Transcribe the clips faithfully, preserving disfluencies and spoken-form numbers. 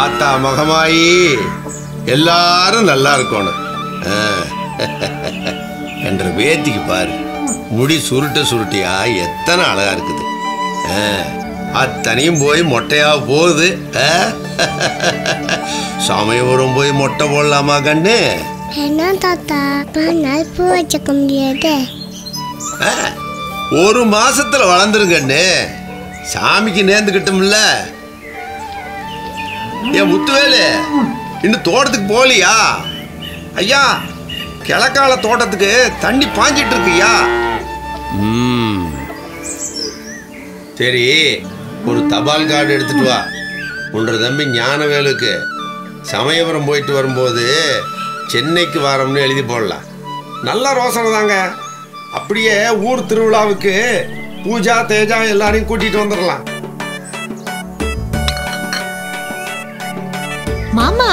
ஆத்தா மகமாயி எல்லாரும் நல்லா இருக்கணும் என்ற வேத்திக்கு பாரு, முடி சுருட்ட சுருட்டியா எத்தனை அழகா இருக்குது. அத்தனையும் போய் மொட்டையா போகுது. சமயபுரம் போய் மொட்டை போடலாமா கண்ணு? என்ன தாத்தா பூ வச்சுக்க முடியாது. ஒரு மாசத்துல வளர்ந்துரும் கண்ணு, சாமிக்கு நேர்ந்துக்கிட்டோம்ல. என் முத்துவேலு இன்னும் தோட்டத்துக்கு போகலையா? ஐயா கிழக்கால தோட்டத்துக்கு தண்ணி பாஞ்சிட்டு இருக்குயா. ம் சரி, ஒரு தபால் கார்டு எடுத்துட்டு வா. உன்ற தம்பி ஞானவேலுக்கு சமயபுரம் போயிட்டு வரும்போது சென்னைக்கு வாரம்னு எழுதி போடலாம். நல்லா ரோசனை தாங்க. அப்படியே ஊர் திருவிழாவுக்கு பூஜா தேஜா எல்லாரையும் கூட்டிட்டு வந்துடலாம். மாமா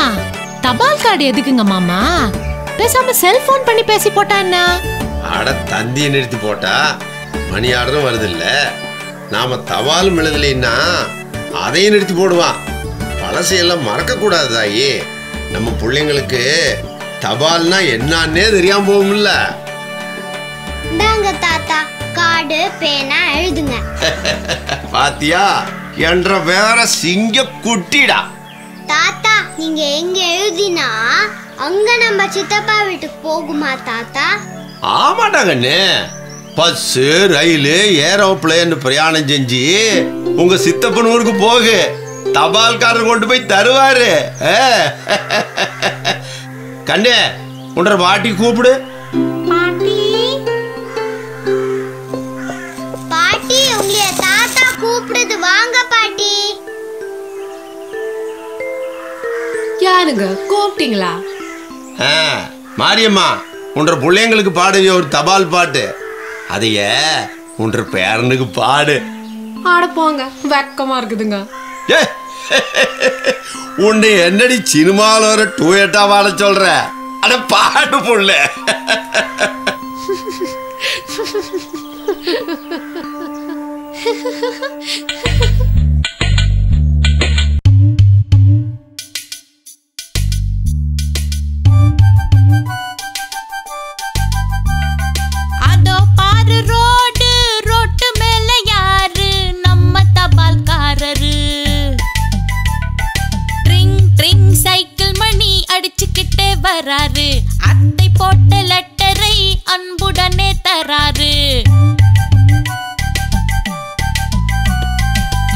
தபால் கார்டு எதுக்குங்க மாமா? பேசாம செல்போன் பண்ணி பேசி போட்டா என்ன? அட தந்தியை நிறுத்தி போட்டா மணி ஆர்டரும் வருது இல்ல. நாம தபால் எழுதலைன்னா அதையும் நிறுத்தி போடுவான். பழசையெல்லாம் மறக்க கூடாது தாயி. நம்ம பிள்ளைங்களுக்கு தபால்னா என்னன்னே தெரியாம போகும்ல. தாத்தா கார்டு பேனா எழுதுங்க. பாத்தியா என்ற வேற சிங்க குட்டிடா. தாத்தா நீங்க எங்க எழுதினா அங்க நம்ம சித்தப்பா வீட்டுக்கு போகுமா தாத்தா? ஆமாடா கண்ணு, பஸ் ரயிலு ஏரோப்ளேன் பிரயாணம் செஞ்சு உங்க சித்தப்பன் ஊருக்கு போகு. தபால்காரர் கொண்டு போய் தருவாரு. கண்ணு உன்ற பாட்டி கூப்பிடு. பாட்டி பாட்டி உங்களை தாத்தா கூப்பிடுது, வாங்க பாட்டி. கூப்பிட்டீங்களா மாரியம்மா? உன்ற பிள்ளைங்களுக்கு பாடுவிய ஒரு தபால் பாட்டு அதைய உன்ற பேரனுக்கு பாடு. ஆட போங்க, வெக்கமா இருக்குதுங்க. உன்னை என்னடி சினிமால ஒரு டூயட்டா வாழ சொல்ற? அட பாடு புள்ள. வராரு அத்தை போட்ட லெட்டரை அன்புடனே தராரு.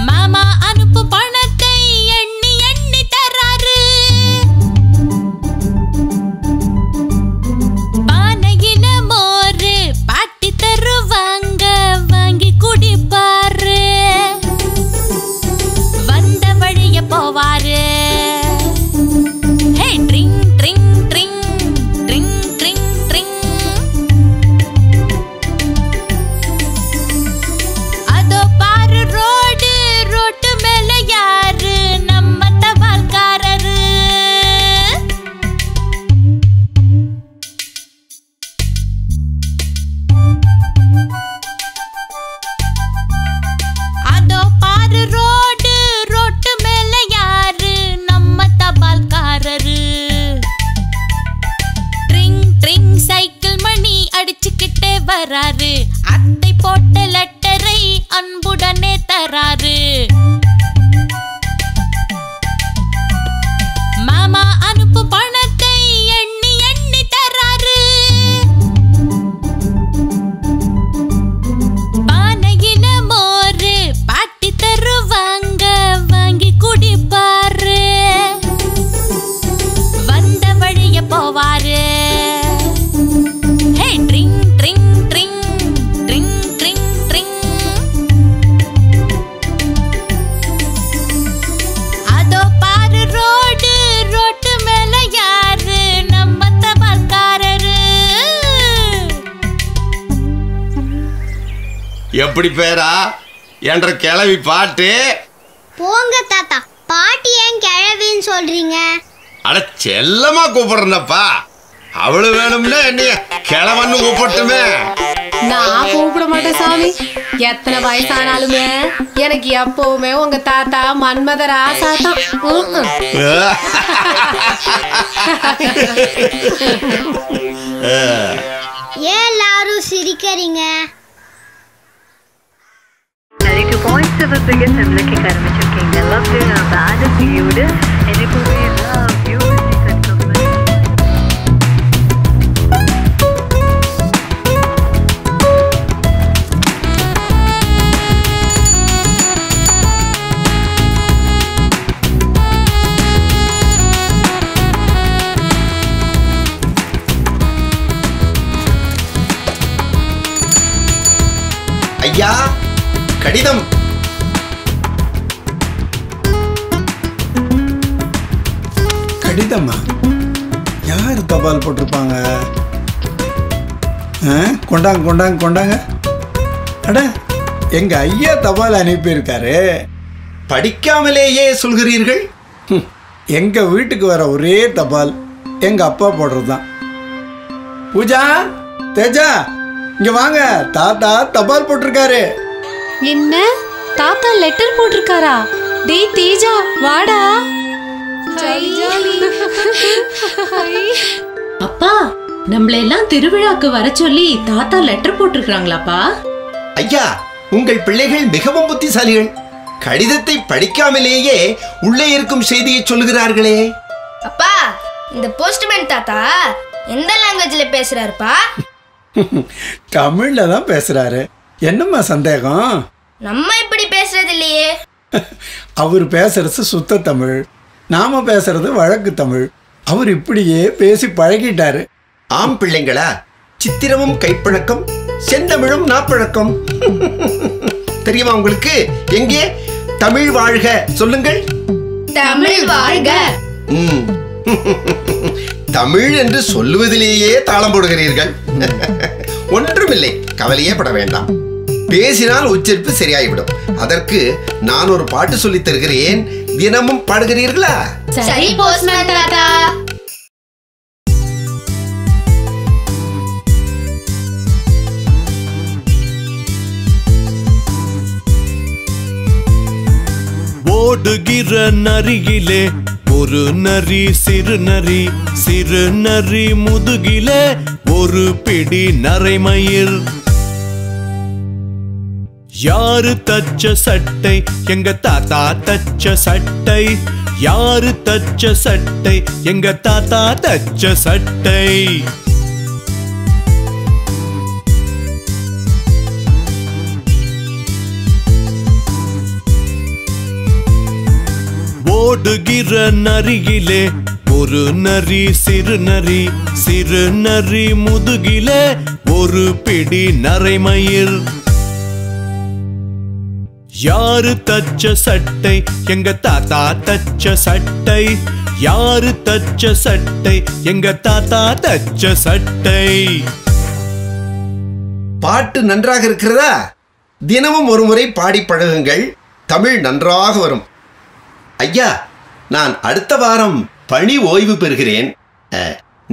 மாமா அனுப்பு பணத்தை எண்ணி எண்ணி தராரு. பானையில மோரு பாட்டி தருவாங்க, வாங்கி குடிப்பாரு. வந்த வழிய போவாரு. ரோடு ரோட்டு மேல யார் எப்படி பேரா என்ற கிளவி பாட்டு? போங்க தாத்தா, பாட்டி ஏன் கிளவின்னு சொல்றீங்க? அட செல்லமா கூப்பிடுறப்பா, அவளு வேணும்னா என்னைய கிளவன்னு கூப்பிட்டுமே. நான் கூப்பிட மாட்டேன் சாமி, எத்தனை வயசானாலுமே எனக்கு எப்பவுமே உங்க தாத்தா மன்மத ராசா தான். ஏன் எல்லாரும் சிரிக்கிறீங்க? ஐயா, கடிதம். கடிதமா? யாரு தபால் போட்டிருப்பாங்க? கொண்டாங்க கொண்டாங்க கொண்டாங்க. அட, எங்க ஐயா தபால் அனுப்பியிருக்காரு. படிக்காமலேயே சொல்கிறீர்கள்? எங்க வீட்டுக்கு வர ஒரே தபால் எங்க அப்பா போடுறதுதான். பூஜா, தேஜா, இங்க வாங்க, தாத்தா தபால் போட்டிருக்காரு. என்ன, தாத்தா லெட்டர் போட்டிருக்காரா? டேய் தேஜா வாடா. அப்பா, நம்மள எல்லாம் திருவிழாக்கு வர சொல்லி தாத்தா லெட்டர் போட்டிருக்காங்களாப்பா. ஐயா, உங்கள் பிள்ளைகள் மிகவும் புத்திசாலிகள். கடிதத்தை படிக்காமலேயே உள்ளே இருக்கும் செய்தியை சொல்லுகிறார்களே. அப்பா, இந்த போஸ்ட்மேன் தாத்தா எந்த லாங்குவேஜ்ல பேசுறாருப்பா? தமிழ்ல தான் பேசுறாரு. என்னம்மா சந்தேகம்? நம்ம இப்படி பேசுறது இல்லையே. அவர் பேசுறது சுத்த தமிழ், நாம பேசுறது வழக்கு தமிழ். அவர் இப்படியே பேசி பழகிட்டாரு. ஆம் பிள்ளைங்களா, சித்திரமும் கைப்பழக்கம் செந்தமிழும் நாப்பழக்கம். தெரியுமா உங்களுக்கு? எங்கே தமிழ் வாழ்க சொல்லுங்கள். தமிழ் வாழ்க. தமிழ் என்று சொல்லுவதிலேயே தாளம் போடுகிறீர்கள். ஒன்றுமில்லை, கவலையே பட வேண்டாம். பேசினால் உச்சரிப்பு சரியாகிவிடும். அதற்கு நான் ஒரு பாட்டு சொல்லி தருகிறேன். தினமும் பாடுகிறீர்களா? சரி போஸ்ட்மேன் தாத்தா. ஓடுகிற நரியிலே ஒரு நரி, சிறு நரி, சிறு நரி முதுகிலே ஒரு பிடி நரைமயிர். யாரு தச்ச சட்டை? எங்க தாத்தா தச்ச சட்டை. யாரு தச்ச சட்டை? எங்க தாத்தா தச்ச சட்டை. ஓடுகிற நரியிலே ஒரு நரி, சிறு நரி, சிறு நரி முதுகிலே ஒரு பிடி நரைமயிர். யாரு தச்ச சட்டை? எங்க தாத்தா தச்ச சட்டை. யாரு தச்ச சட்டை? எங்க தாத்தா தச்ச சட்டை. பாட்டு நன்றாக இருக்கிறதா? தினமும் ஒரு முறை பாடி பழகுங்கள், தமிழ் நன்றாக வரும். ஐயா, நான் அடுத்த வாரம் பணி ஓய்வு பெறுகிறேன்.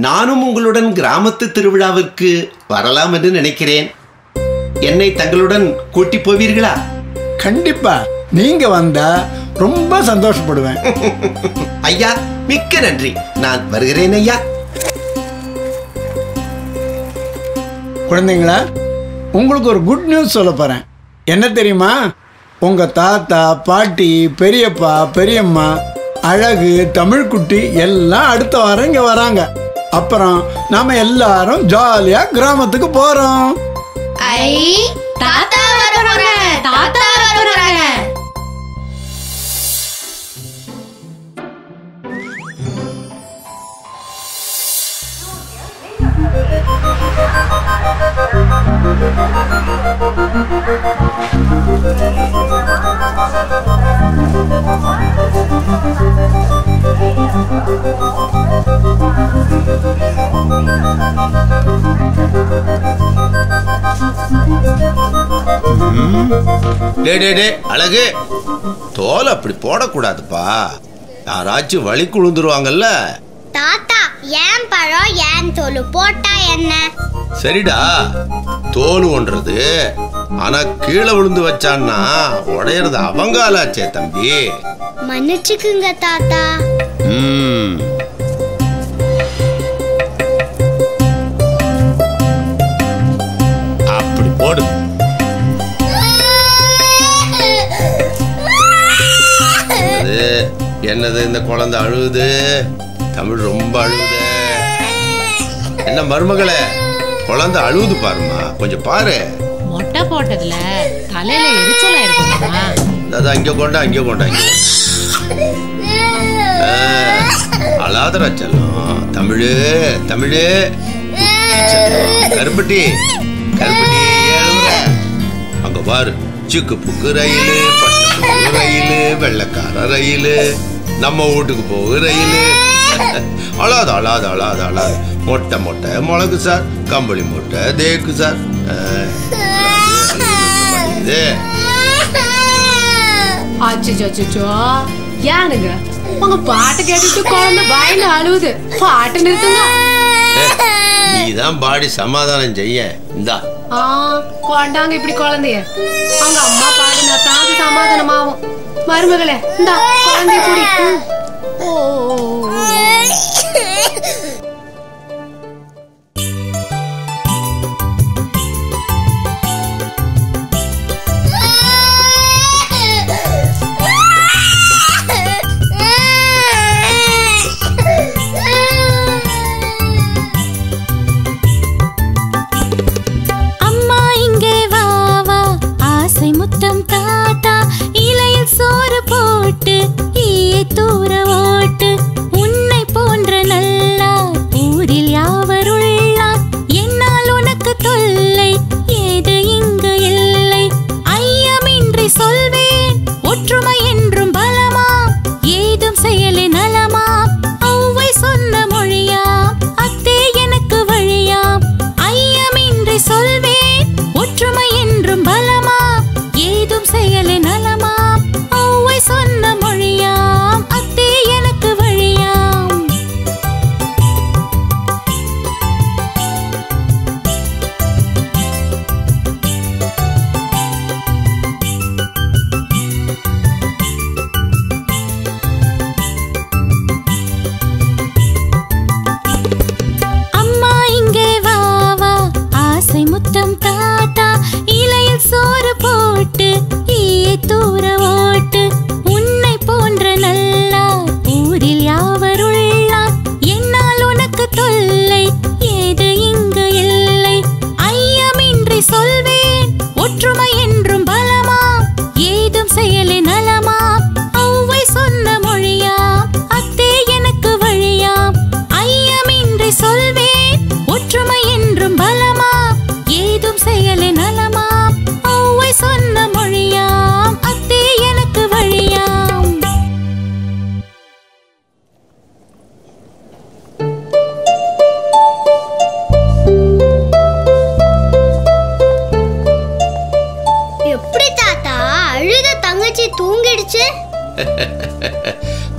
நானும் உங்களுடன் கிராமத்து திருவிழாவிற்கு வரலாம் என்று நினைக்கிறேன். என்னை தங்களுடன் கூட்டி போவீர்களா? கண்டிப்பா, நீங்க வந்தா ரொம்ப சந்தோஷப்படுவேன். ஐயா மிக்க நன்றி, நான் வருகிறேன். ஐயா குழந்தைங்களா, உங்களுக்கு ஒரு குட் நியூஸ் சொல்ல போறேன். என்ன தெரியுமா? உங்க தாத்தா, பாட்டி, பெரியப்பா, பெரியம்மா, அழகு, தமிழ்குட்டி எல்லாம் அடுத்த வாரம் இங்க வராங்க. அப்புறம் நாம எல்லாரும் ஜாலியா கிராமத்துக்கு போறோம். ஐ, தாத்தா வருவாங்க, தாத்தா வருவாங்க. டே டே டே அழகு, தோலை அப்படி போடக்கூடாதுப்பா, யாராச்சும் வழி குழுந்துருவாங்கல்ல. தாத்தா ஏன் பழம் ஏன் தோல் போட்டா என்ன? சரிடா, தோல் ஒன்றது, ஆனா கீழே விழுந்து வச்சான்னா உடையறது அவங்காலாச்சே தம்பி. மன்னிச்சுக்குங்க தாத்தா. ம், அப்படி போடு. என்னது இந்த குழந்தை அழுகுது? தமிழ் ரொம்ப அழுகுது. என்ன மருமகளே, குழந்தை அழுகுது பாருமா, கொஞ்சம் பாரு. மொட்டை போட்டதுல தலையில எரிச்சலா இருக்குமா? அதான் அங்கே கொண்டா அங்கே கொண்டா இங்கே. அழாதரா செல்லும். தமிழு தமிழு கருப்பட்டி கருப்பட்டி எழுதுற அங்க பாரு. சிக்கு புக்கு ரயிலு, பட்டு ரயிலு, வெள்ளக்கார ரயிலு, நம்ம வீட்டுக்கு போகு ரயிலு. அழாது அழாது அழாது அழாது. மொட்டை மொட்டை மிளகு சார், கம்பளி மொட்டை தேக்கு சார். ஏனுங்க உங்க பாட்டு கேட்டுட்டு குழந்தை வாயில அழுவுது, பாட்டு நிறுத்துங்க. நீதான் பாடி சமாதானம் செய்ய. இந்தா கொண்டாங்க இப்படி குழந்தைய, அவங்க அம்மா பாடினா தான் சமாதானம் ஆகும். மருமகளே இந்தா குழந்தைய கூடி.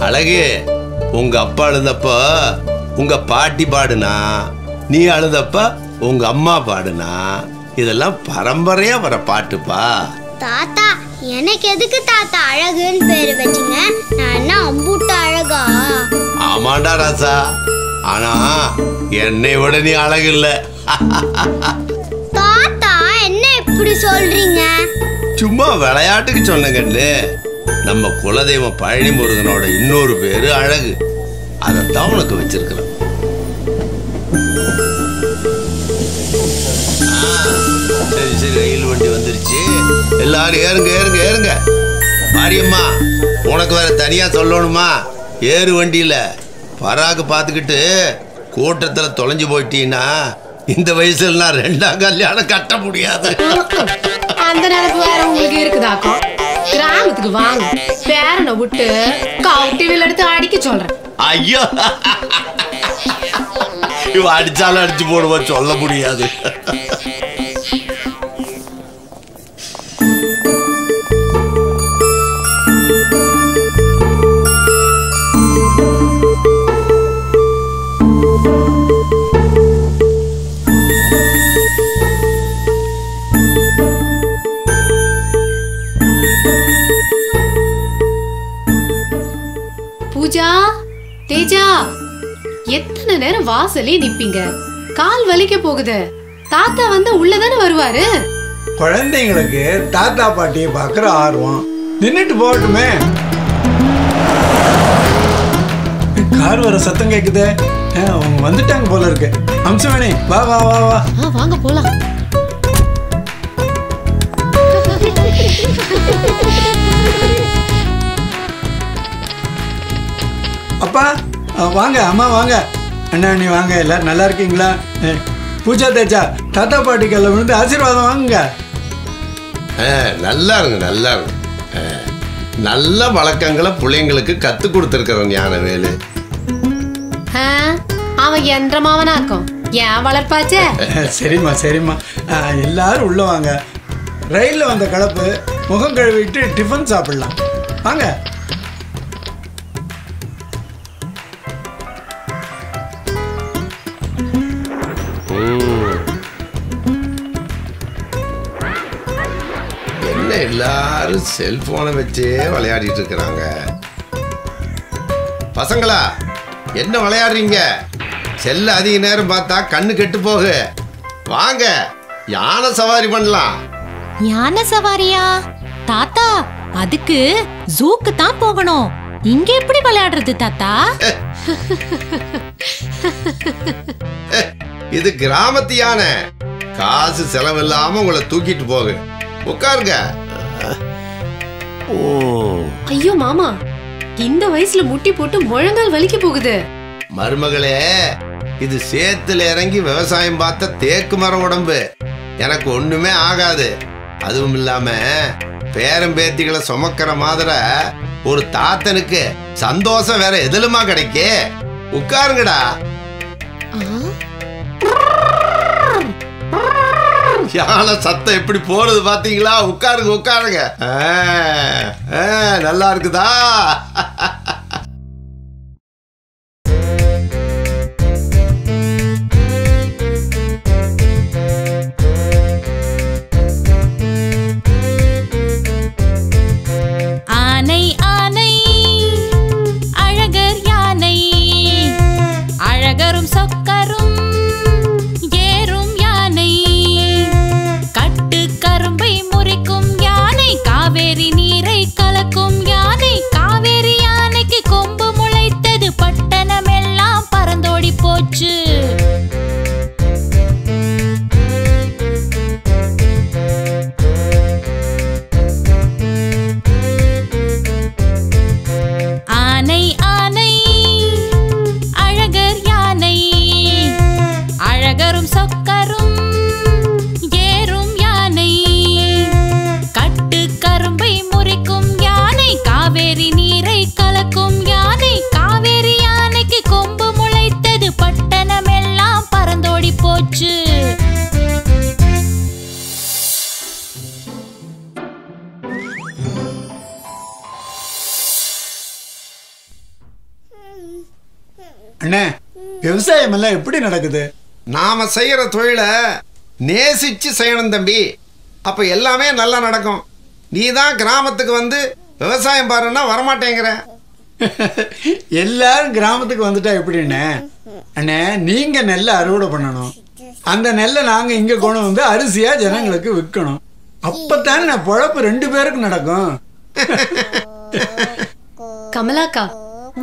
அழகு, உங்க அப்பா அழுதப்ப உங்க பாட்டி பாடுனா, நீ அழுதப்ப உங்க அம்மா பாடுனா, இதெல்லாம் பரம்பரையா வர பாட்டுப்பா. தாத்தா எனக்கு எதுக்கு தாத்தா அழகுன்னு பேரு வச்சீங்க? நான் என்ன அம்பூட்ட அழகா? ஆமாண்டா ராசா, ஆனா என்னை விட நீ அழகு இல்ல. தாத்தா என்ன இப்படி சொல்றீங்க? சும்மா விளையாட்டுக்கு சொன்னங்கன்னு. நம்ம குலதெய்வம் பழனி முருகனோட இன்னொரு பேரு அழகு, அதைத்தான் உனக்கு வச்சிருக்கிறேன். சரி சரி, ரயில் வண்டி வந்துருச்சு, எல்லாரும் ஏறுங்க ஏறுங்க ஏறுங்க. மாரியம்மா, உனக்கு வேற தனியா சொல்லணுமா? ஏறு வண்டியில, பராக்கு பார்த்துக்கிட்டு கூட்டத்தில் தொலைஞ்சு போயிட்டீங்கன்னா இந்த வயசுல நான் ரெண்டாம் கல்யாணம் கட்ட முடியாது. அந்த நேரத்துக்கு வேற உங்களுக்கு இருக்குதாக்கோ, கிராமத்துக்கு வாங்க, பேரனை விட்டு கவுட்டி வீல் எடுத்து அடிக்க சொல்றேன். ஐயோ, இவ அடிச்சாலும் அடிச்சு போடுவா, சொல்ல முடியாது. தேஜா, எத்தனை நேரம் வாசலே நிப்பீங்க? கால் வலிக்க போகுது. தாத்தா வந்து உள்ளதானே வருவாரு. குழந்தைங்களுக்கு தாத்தா பாட்டியை பார்க்குற ஆர்வம், நின்றுட்டு போகட்டுமே. கார் வர சத்தம் கேட்குது, அவங்க வந்துட்டாங்க போல இருக்கு. அம்சவேணி வா வா வா வா, வாங்க போலாம். அப்பா வாங்க, அம்மா வாங்க, அண்ணா அண்ணி வாங்க, எல்லாரும் நல்லா இருக்கீங்களா? பூஜா தேஜா, தாத்தா பாட்டி கால விழுந்து ஆசீர்வாதம் வாங்குங்க. நல்லா இருங்க, நல்லா இருங்க. நல்ல வழக்கங்களை பிள்ளைங்களுக்கு கற்றுக் கொடுத்துருக்குற ஞானவேலு. அவன் யந்திரமாவனா இருக்கும், ஏன் வளர்ப்பாச்சே. சரிம்மா சரிம்மா, எல்லாரும் உள்ள வாங்க. ரயிலில் வந்த கலப்பு முகம் கழுவிட்டு டிஃபன் சாப்பிடலாம் வாங்க. என்ன எல்லாரும் செல்போனை வச்சே விளையாடிட்டு இருக்கிறாங்க. பசங்களா, என்ன விளையாடுறீங்க? செல்ல அதிக நேரம் பார்த்தா கண்ணு கெட்டு போகு. வாங்க யானை சவாரி பண்ணலாம். யானை சவாரியா தாத்தா? அதுக்கு ஜூக்கு தான் போகணும். இங்க எப்படி விளையாடுறது தாத்தா? இது கிராமத்து யானை, காசு செலவில்லாம உங்களை தூக்கிட்டு போகு. உட்காருங்க. ஐயோ மாமா, இந்த வயசுல முட்டி போட்டு முழங்கால் வலிக்கு போகுது. மருமகளே, இது சேத்துல இறங்கி விவசாயம் பார்த்த தேக்கு மரம் உடம்பு. எனக்கு ஒண்ணுமே ஆகாது. அதுவும் இல்லாம பேரம்பேத்திகளை சுமக்கிற மாதிரி ஒரு தாத்தனுக்கு சந்தோஷம் வேற எதுலுமா கிடைக்கு? உட்காருங்கடா. யானை சத்தம் எப்படி போறது பாத்தீங்களா? உட்காருங்க உட்காருங்க. நல்லா இருக்குதா? அண்ணே, விவசாயம் எல்லாம் எப்படி நடக்குது? நாம செய்யற தொழிலை நேசிச்சு செய்யணும் தம்பி. அப்ப எல்லாமே நல்லா நடக்கும். நீ தான் கிராமத்துக்கு வந்து விவசாயம் பாருன்னா வரமாட்டேங்கிற. எல்லாரும் கிராமத்துக்கு வந்துட்டா எப்படின்னு அண்ணே, நீங்க நெல்லை அறுவடை பண்ணணும். அந்த நெல்லை நாங்க இங்க கொண்டு வந்து அரிசியா ஜனங்களுக்கு விற்கணும். அப்பத்தானே நான் பொழப்பு ரெண்டு பேருக்கு நடக்கும். கமலாக்கா,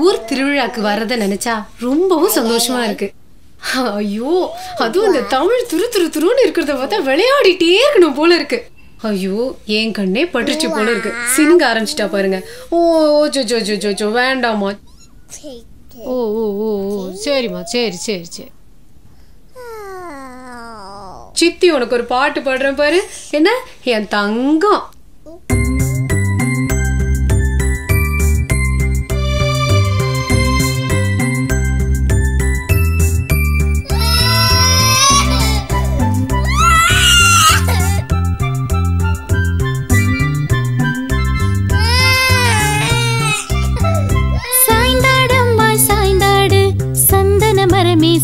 ஊர் திருவிழாக்கு வரத நினைச்சா ரொம்பவும் சந்தோஷமா இருக்கு. ஐயோ, அதுவும் இந்த தமிழ் துரு துரு துருன்னு இருக்கிறத பார்த்தா விளையாடிட்டே இருக்கணும் போல இருக்கு. ஐயோ, என் கண்ணே பட்டுச்சு போல இருக்கு. சினுங்க ஆரம்பிச்சுட்டா பாருங்க. ஓ ஜோ ஜோ ஜோ ஜோ ஜோ வேண்டாமா. ஓ ஓ ஓ சரிம்மா, சரி சரி சரி. சித்தி, உனக்கு ஒரு பாட்டு பாடுறேன் பாரு. என்ன என் தங்கம்,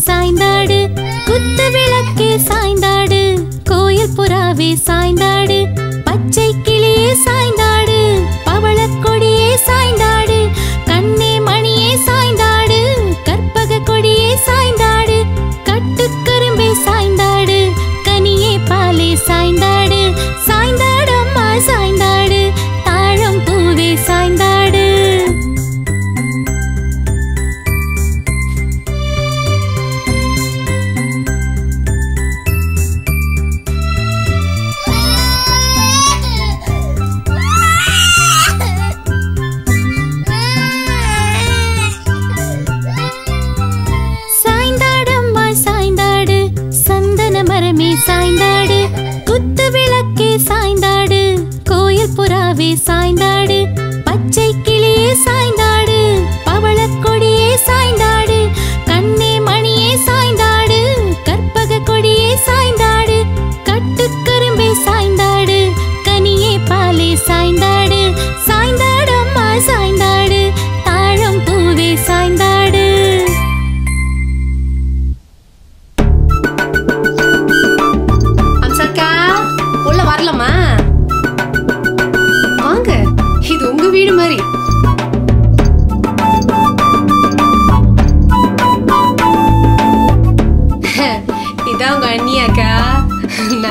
சாய்ந்தாடு குத்து விளக்கே, சாய்ந்தாடு கோயில் புறாவே, சாய்ந்தாடு பச்சை கிளியே, சாய்ந்தாடு.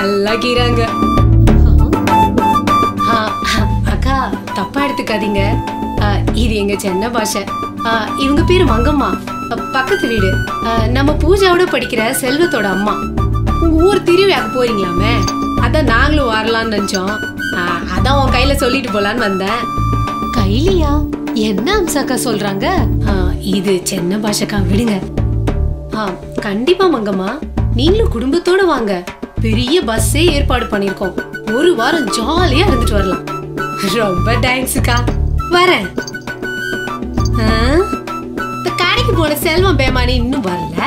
நல்லா கீறாங்க. அக்கா தப்பா எடுத்துக்காதீங்க, இது எங்க சென்னை பாஷை. இவங்க பேரு மங்கம்மா, பக்கத்து வீடு நம்ம பூஜாவோட படிக்கிற செல்வத்தோட அம்மா. உங்க ஊர் திருவிழாக்கு போறீங்களாமே, அதான் நாங்களும் வரலான்னு நினைச்சோம். அதான் உன் கையில சொல்லிட்டு போலான்னு வந்தேன். கைலியா? என்ன அம்சாக்கா சொல்றாங்க? இது சென்னை பாஷக்கா, விடுங்க. கண்டிப்பா மங்கம்மா, நீங்களும் குடும்பத்தோட வாங்க. பெரிய பஸ்ஸே ஏற்பாடு பண்ணிருக்கோம், ஒரு வாரம் ஜாலியா இருந்துட்டு வரலாம். ரொம்ப தேங்க்ஸ்க்கா, வரேன். கடைக்கு போன செல்வம் பேமானி இன்னும் வரல.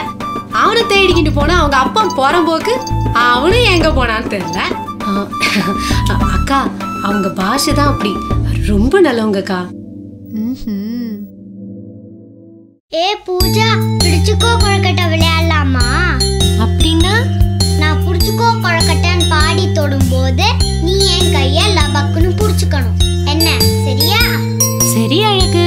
அவனை தேடிக்கிட்டு போனா அவங்க அப்பா போறம்போக்கு அவனும் எங்க போனான்னு தெரியல. அக்கா அவங்க பாஷை தான் அப்படி, ரொம்ப நல்லவங்கக்கா. ஏ பூஜா, பிடிச்சுக்கோ கொழுக்கட்டை விளையாடலாமா? அப்படின்னா நான் பிடிச்சுக்கோ கொழுக்கட்டைன்னு பாடி தொடும் போது நீ என் கையை லபக்குன்னு பிடிச்சுக்கணும், என்ன சரியா? சரி அழகு.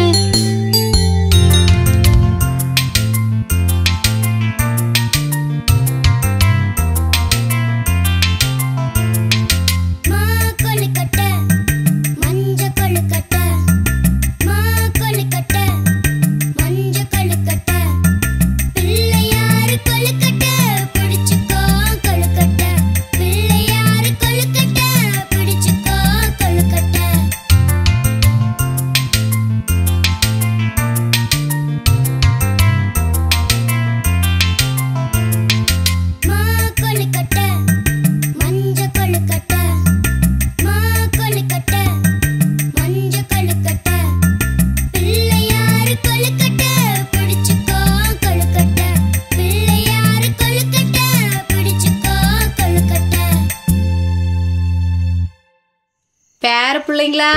பிள்ளைங்களா,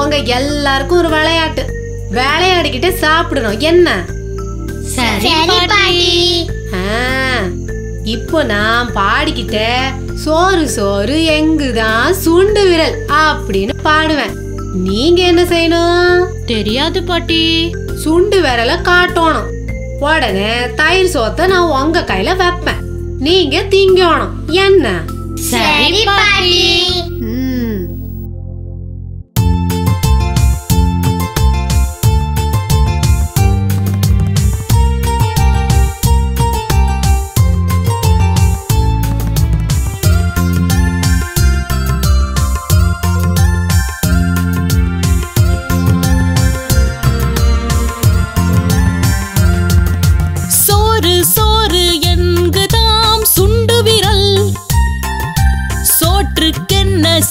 உங்க எல்லாருக்கும் ஒரு விளையாட்டு, விளையாடிக்கிட்டே சாப்பிடணும், என்ன? இப்போ நான் பாடிக்கிட்டே சோறு சோறு எங்குதான் சுண்டு விரல் அப்படின்னு பாடுவேன். நீங்க என்ன செய்யணும்? தெரியாது பாட்டி. சுண்டு விரலை காட்டணும். உடனே தயிர் சோத்தை நான் உங்க கையில வைப்பேன், நீங்க திங்கணும், என்ன? சரி பாட்டி.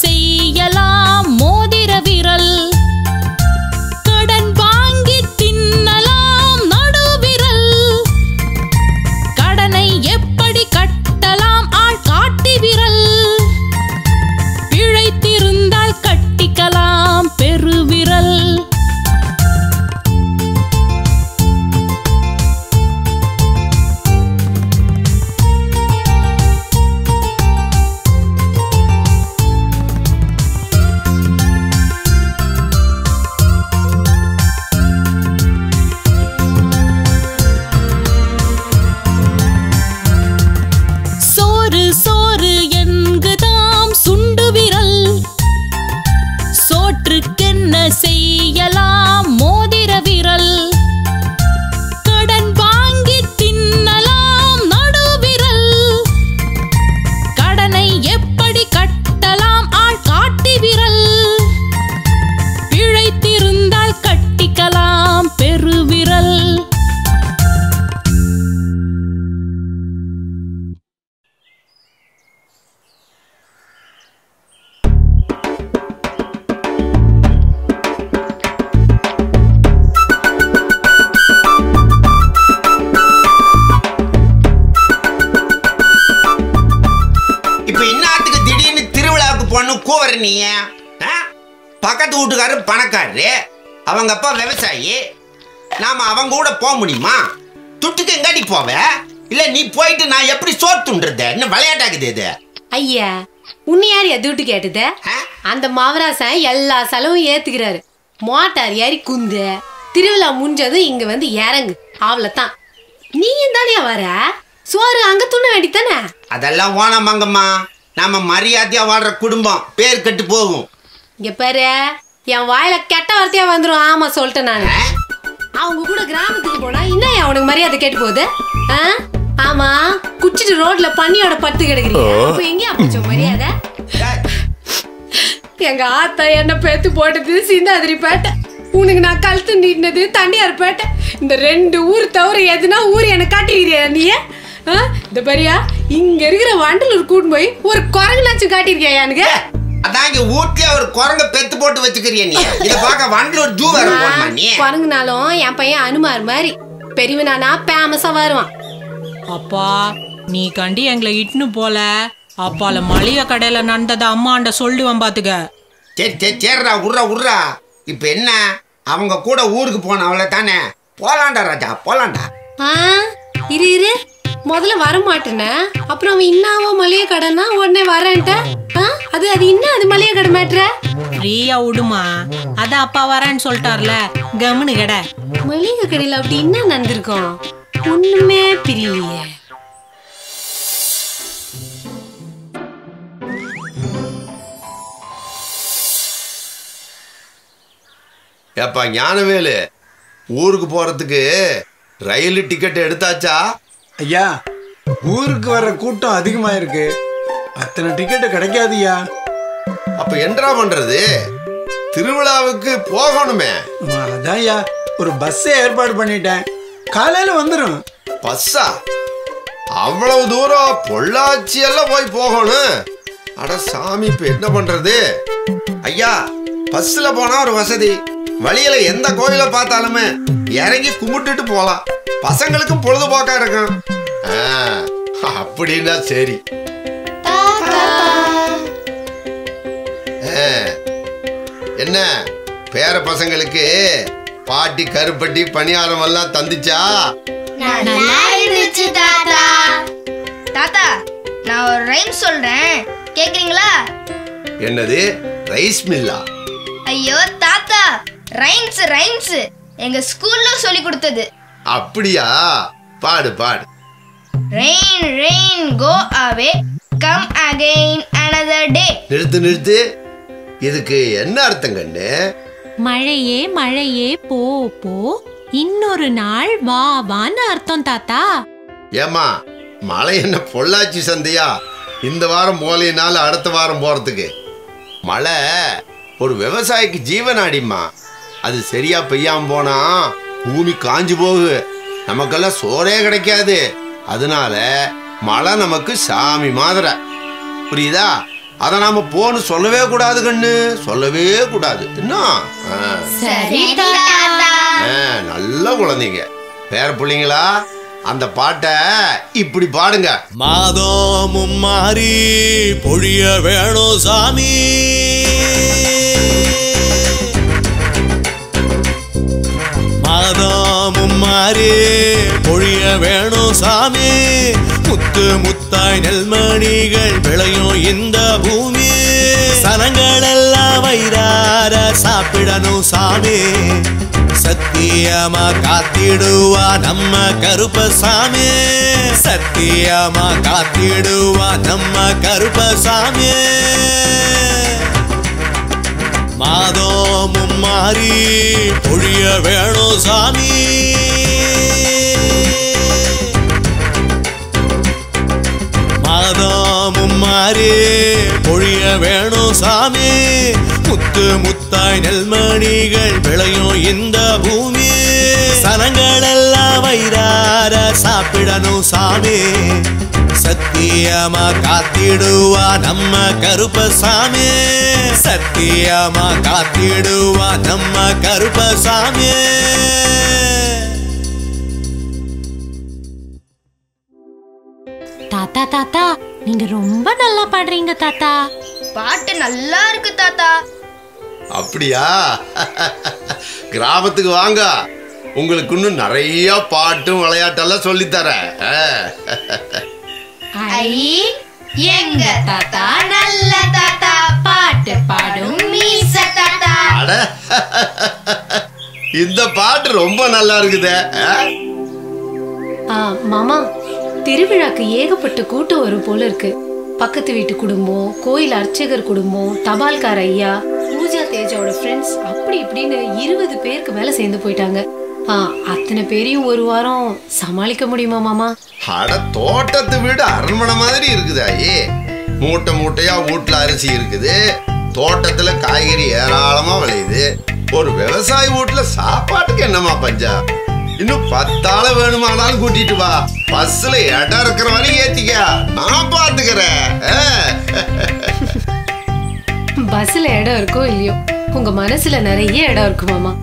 செய்யலாம் மோதிர விரல், கடன் வாங்கி தின்னலாம் நடுவிரல், கடனை எப்படி கட்டலாம் ஆள் காட்டி விரல், பிழைத்திருந்தால் கட்டிக்கலாம் பெருவிரல். செய்யலாம் மோதிர விரல், கடன் வாங்கி தின்னலாம் நடுவிரல், கடனை எப்படி கட்டலாம் ஆள் காட்டி விரல், பிழைத்திருந்தால் கட்டிக்கலாம் பெருவிரல். பக்கத்து வீட்டுக்காரு பணக்காரரு, அவங்க அப்பா விவசாயி, நாம அவங்க கூட போக முடியுமா? துட்டுக்கு எங்காடி போவ? இல்ல நீ போயிட்டு நான் எப்படி சோத்துன்றது? என்ன விளையாட்டாக்குது இது? ஐயா, உன்னை யார் எதுட்டு கேட்டது? அந்த மாவராசன் எல்லா செலவும் ஏத்துக்கிறாரு. மோட்டார் ஏறி குந்து திருவிழா முடிஞ்சதும் இங்க வந்து இறங்கு, அவ்வளவுதான். நீயும் தானே வர, சோறு அங்க துண்ண வேண்டித்தானே? அதெல்லாம் ஓனாமாங்கம்மா, நாம மரியாதையா வாழ்ற குடும்பம் பேர் கெட்டு போகும். இங்க பாரு, என் வாயில கெட்ட வார்த்தையா வந்துடும். ஆமா சொல்லிட்டேன் நானு. அவங்க கூட கிராமத்துக்கு போனா இன்னும் அவனுக்கு மரியாதை கேட்டு போகுது. ஆமா, குச்சிட்டு ரோட்ல பன்னியோட பத்து கிடைக்கிறீங்க, எங்கேயா போச்சோம் மரியாதை? எங்க ஆத்தா என்ன பேத்து போட்டது சீந்தாதிரி பேட்டை, உனக்கு நான் கழுத்து நீட்டினது தண்ணியார் பேட்டை. இந்த ரெண்டு ஊர் தவிர எதுனா ஊர் எனக்கு காட்டிக்கிறியா நீ? இந்த பரியா இங்க இருக்கிற வண்டலூர் கூட்டு போய் ஒரு குரங்குனாச்சும் காட்டிருக்கியா எனக்கு? அதான் இங்க வீட்டுல ஒரு குரங்க பெத்து போட்டு வச்சுக்கிறியா நீ? இத பார்க்க வண்டலூர் ஜூ வரணும். குரங்குனாலும் என் பையன் அனுமார் மாதிரி பெரியவனானா பேமஸா வருவான். அப்பா நீ கண்டி எங்களை இட்டுன்னு போல, அப்பால மளிகை கடையில நடந்தத அம்மாண்ட சொல்லுவான் பாத்துக்க. சரி சரி சேர்றா, உர்றா உர்றா. இப்ப என்ன அவங்க கூட ஊருக்கு போன அவள தானே? போலாண்டா ராஜா, போலாண்டா. இரு இரு, முதல்ல வரமாட்டேன, அப்புறம் அவன் இன்னாவோ மளிகை கடைனா உடனே வரேன்ட்ட. அது அது இன்னும் அது மளிகை கடை மேட்ற ஃப்ரீயா விடுமா? அதான் அப்பா வரேன்னு சொல்லிட்டார்ல, கம்னு கடை. மளிகை கடையில அப்படி என்ன நடந்திருக்கோம்? ஒண்ணுமே பிரியலையே. ஏப்பா ஞானவேலு, ஊருக்கு போறதுக்கு ரயில் டிக்கெட் எடுத்தாச்சா? ஐயா, ஊருக்கு வர கூட்டம் அதிகமா இருக்கு, அத்தனை டிக்கெட்டு கிடைக்காதுயா. அப்ப என்ன பண்றது? திருவிழாவுக்கு போகணுமே. அதான்யா ஒரு பஸ் ஏற்பாடு பண்ணிட்டேன், காலையில வந்துடும். பஸ்ஸா? அவ்வளவு தூரம் பொள்ளாச்சி எல்லாம் போய் போகணும்? அட சாமி, இப்ப என்ன பண்றது? ஐயா, பஸ்ல போனா ஒரு வசதி, வழியில எந்த கோயில பார்த்தாலுமே இறங்கி கும்பிட்டுட்டு போலாம், பசங்களுக்கும் பொழுதுபோக்கா இருக்கும். அப்படின்னா சரி. என்ன பேர பசங்களுக்கு பாட்டி கருப்பட்டி பணியாரம் எல்லாம் தந்துச்சா? தாத்தா, நான் ஒரு ரைம் சொல்றேன், கேக்குறீங்களா? என்னது ரைஸ் மில்லா? ஐயோ தாத்தா, ரைம்ஸ் ரைம்ஸ் எங்க ஸ்கூல்ல சொல்லி கொடுத்தது. அப்படியா? பாடு பாடு. Rain rain go away come again another day. நிறுத்து நிறுத்து, இதுக்கு என்ன அர்த்தம் கண்ணு? மழையே மழையே போ போ இன்னொரு நாள் வா வான்னு அர்த்தம் தாத்தா. ஏமா, மழை என்ன பொள்ளாச்சி சந்தையா? இந்த வாரம் போலினால அடுத்த வாரம் போறதுக்கு. மழை ஒரு விவசாயிக்கு ஜீவனாடிமா, அது சரியா பெய்யாம போனா பூமி காஞ்சு போகு, நமக்கெல்லாம் சோறே கிடைக்காது. அதனால மழை நமக்கு சாமி மாதிரி, புரியுதா? அத நாம போன்னு சொல்லவே கூடாது கண்ணு, சொல்லவே கூடாது. நல்ல குழந்தைங்க வேற பிள்ளைங்களா, அந்த பாட்ட இப்படி பாடுங்க. மாதமும் மாறி பொழிய வேணும் சாமி, மாதமும் மாறி பொழிய வேணும் சாமி, முத்து முத்தாய் நெல்மணிகள் விளையும் இந்த பூமி, சனங்கள் எல்லாம் வயிறார சாப்பிடணும் சாமி, சத்தியமா காத்திடுவா நம்ம கருப்பசாமி, சத்தியமா காத்திடுவா நம்ம கருப்பசாமி, மாதமும் மாறி பொழிய வேணும் சாமி, மாதமும் மாறி பொழிய வேணும் சாமி, முத்து முத்தாய் நெல்மணிகள் விளையும் இந்த பூமி, சனங்கள் எல்லாம் வயிறார சாப்பிடணும் சாமி, சத்தியமா காத்திடுவா நம்ம கருப்பசாமி, சத்தியமா காத்திடுவா நம்ம கருப்பசாமி. தாத்தா தாத்தா, நீங்க ரொம்ப நல்லா பாடுறீங்க தாத்தா, பாட்டு நல்லா இருக்கு தாத்தா. அப்படியா? கிராமத்துக்கு வாங்க, உங்களுக்கு இன்னும் நிறைய பாட்டும் விளையாட்டெல்லாம் சொல்லி தரேன். எங்க தாத்தா நல்ல தாத்தா, பாட்டு பாடும் மீச தாத்தா. அட, இந்த பாட்டு ரொம்ப நல்லா இருக்குதே. மாமா, திருவிழாக்கு ஏகப்பட்ட கூட்டம் வரும் போல இருக்கு, பக்கத்து வீட்டு குடும்பம், கோயில் அர்ச்சகர் குடும்பம், தபால்கார ஐயா, பூஜா தேஜாவோட ஃப்ரெண்ட்ஸ் அப்படி இப்படின்னு இருபது பேருக்கு மேல சேர்ந்து போயிட்டாங்க. அத்தனை பேரையும் ஒரு வாரம் சமாளிக்க முடியுமா மாமா? அட தோட்டத்து வீடு அரண்மனை மாதிரி இருக்குதா? ஏ மூட்டை மூட்டையா வீட்டுல அரிசி இருக்குது, தோட்டத்துல காய்கறி ஏராளமா விளையுது. ஒரு விவசாய வீட்டுல சாப்பாட்டுக்கு என்னமா பஞ்சா? இன்னும் பத்தாள வேணுமானாலும் கூட்டிட்டு வா, பஸ்ல இடம் இருக்கிற வரைக்கும் ஏத்திக்க, நான் பாத்துக்கிறேன். பஸ்ல இடம் இருக்கோ இல்லையோ, உங்க மனசுல நிறைய இடம் இருக்கு மாமா.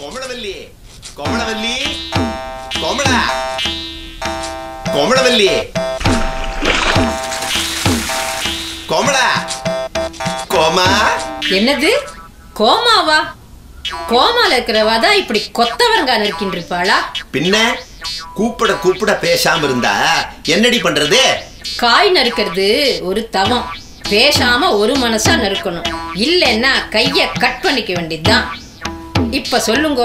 கோமளவல்லி கோமளவல்லி கோமள கோமளவல்லி கோமள கோமா. என்னது கோமாவா? கோமால இருக்கிறவாதா இப்படி கொத்தவரங்கான இருக்கின்றிருப்பாளா? பின்ன கூப்பிட கூப்பிட பேசாம இருந்தா என்னடி பண்றது? காய் நறுக்கிறது ஒரு தவம், பேசாம ஒரு மனசா நறுக்கணும், இல்லைன்னா கைய கட் பண்ணிக்க வேண்டியதுதான். இப்ப சொல்லுங்க,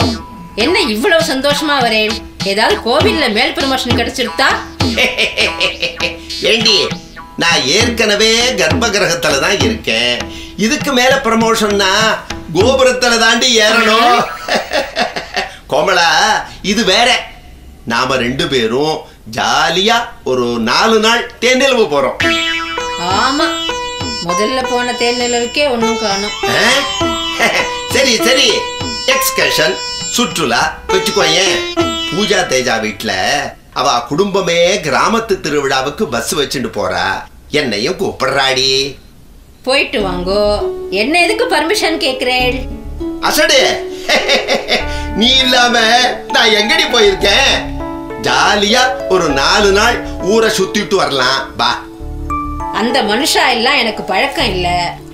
என்ன இவ்வளவு சந்தோஷமா வரேன்? ஏதாவது கோவில்ல மேல் ப்ரமோஷன் கிடைச்சிருத்தா? ஏண்டி, நான் ஏற்கனவே கர்ப்ப கிரகத்துல தான் இருக்கேன், இதுக்கு மேல ப்ரமோஷன்னா கோபுரத்துல தாண்டி ஏறணும். கோமலா, இது வேற. நாம ரெண்டு பேரும் ஜாலியா ஒரு நாலு நாள் தேனிலவு போறோம். ஆமா, முதல்ல போன தேனிலவுக்கே ஒண்ணும் காணோம். சரி சரி, எக்ஸ்கர்ஷன் சுற்றுலா வச்சுக்கோயே. பூஜா தேஜா வீட்டுல அவ குடும்பமே கிராமத்து திருவிழாவுக்கு பஸ் வச்சுட்டு போறா, என்னையும் கூப்பிடுறாடி, போயிட்டு வாங்கோ. என்ன எதுக்கு பர்மிஷன் கேக்குறேன்? அசடு, நீ இல்லாம நான் எங்கடி போயிருக்கேன்? ஜாலியா ஒரு நாலு நாள் ஊரை சுத்திட்டு வரலாம் வா. அந்த மனுஷா எல்லாம் எனக்கு பழக்கம் இல்ல,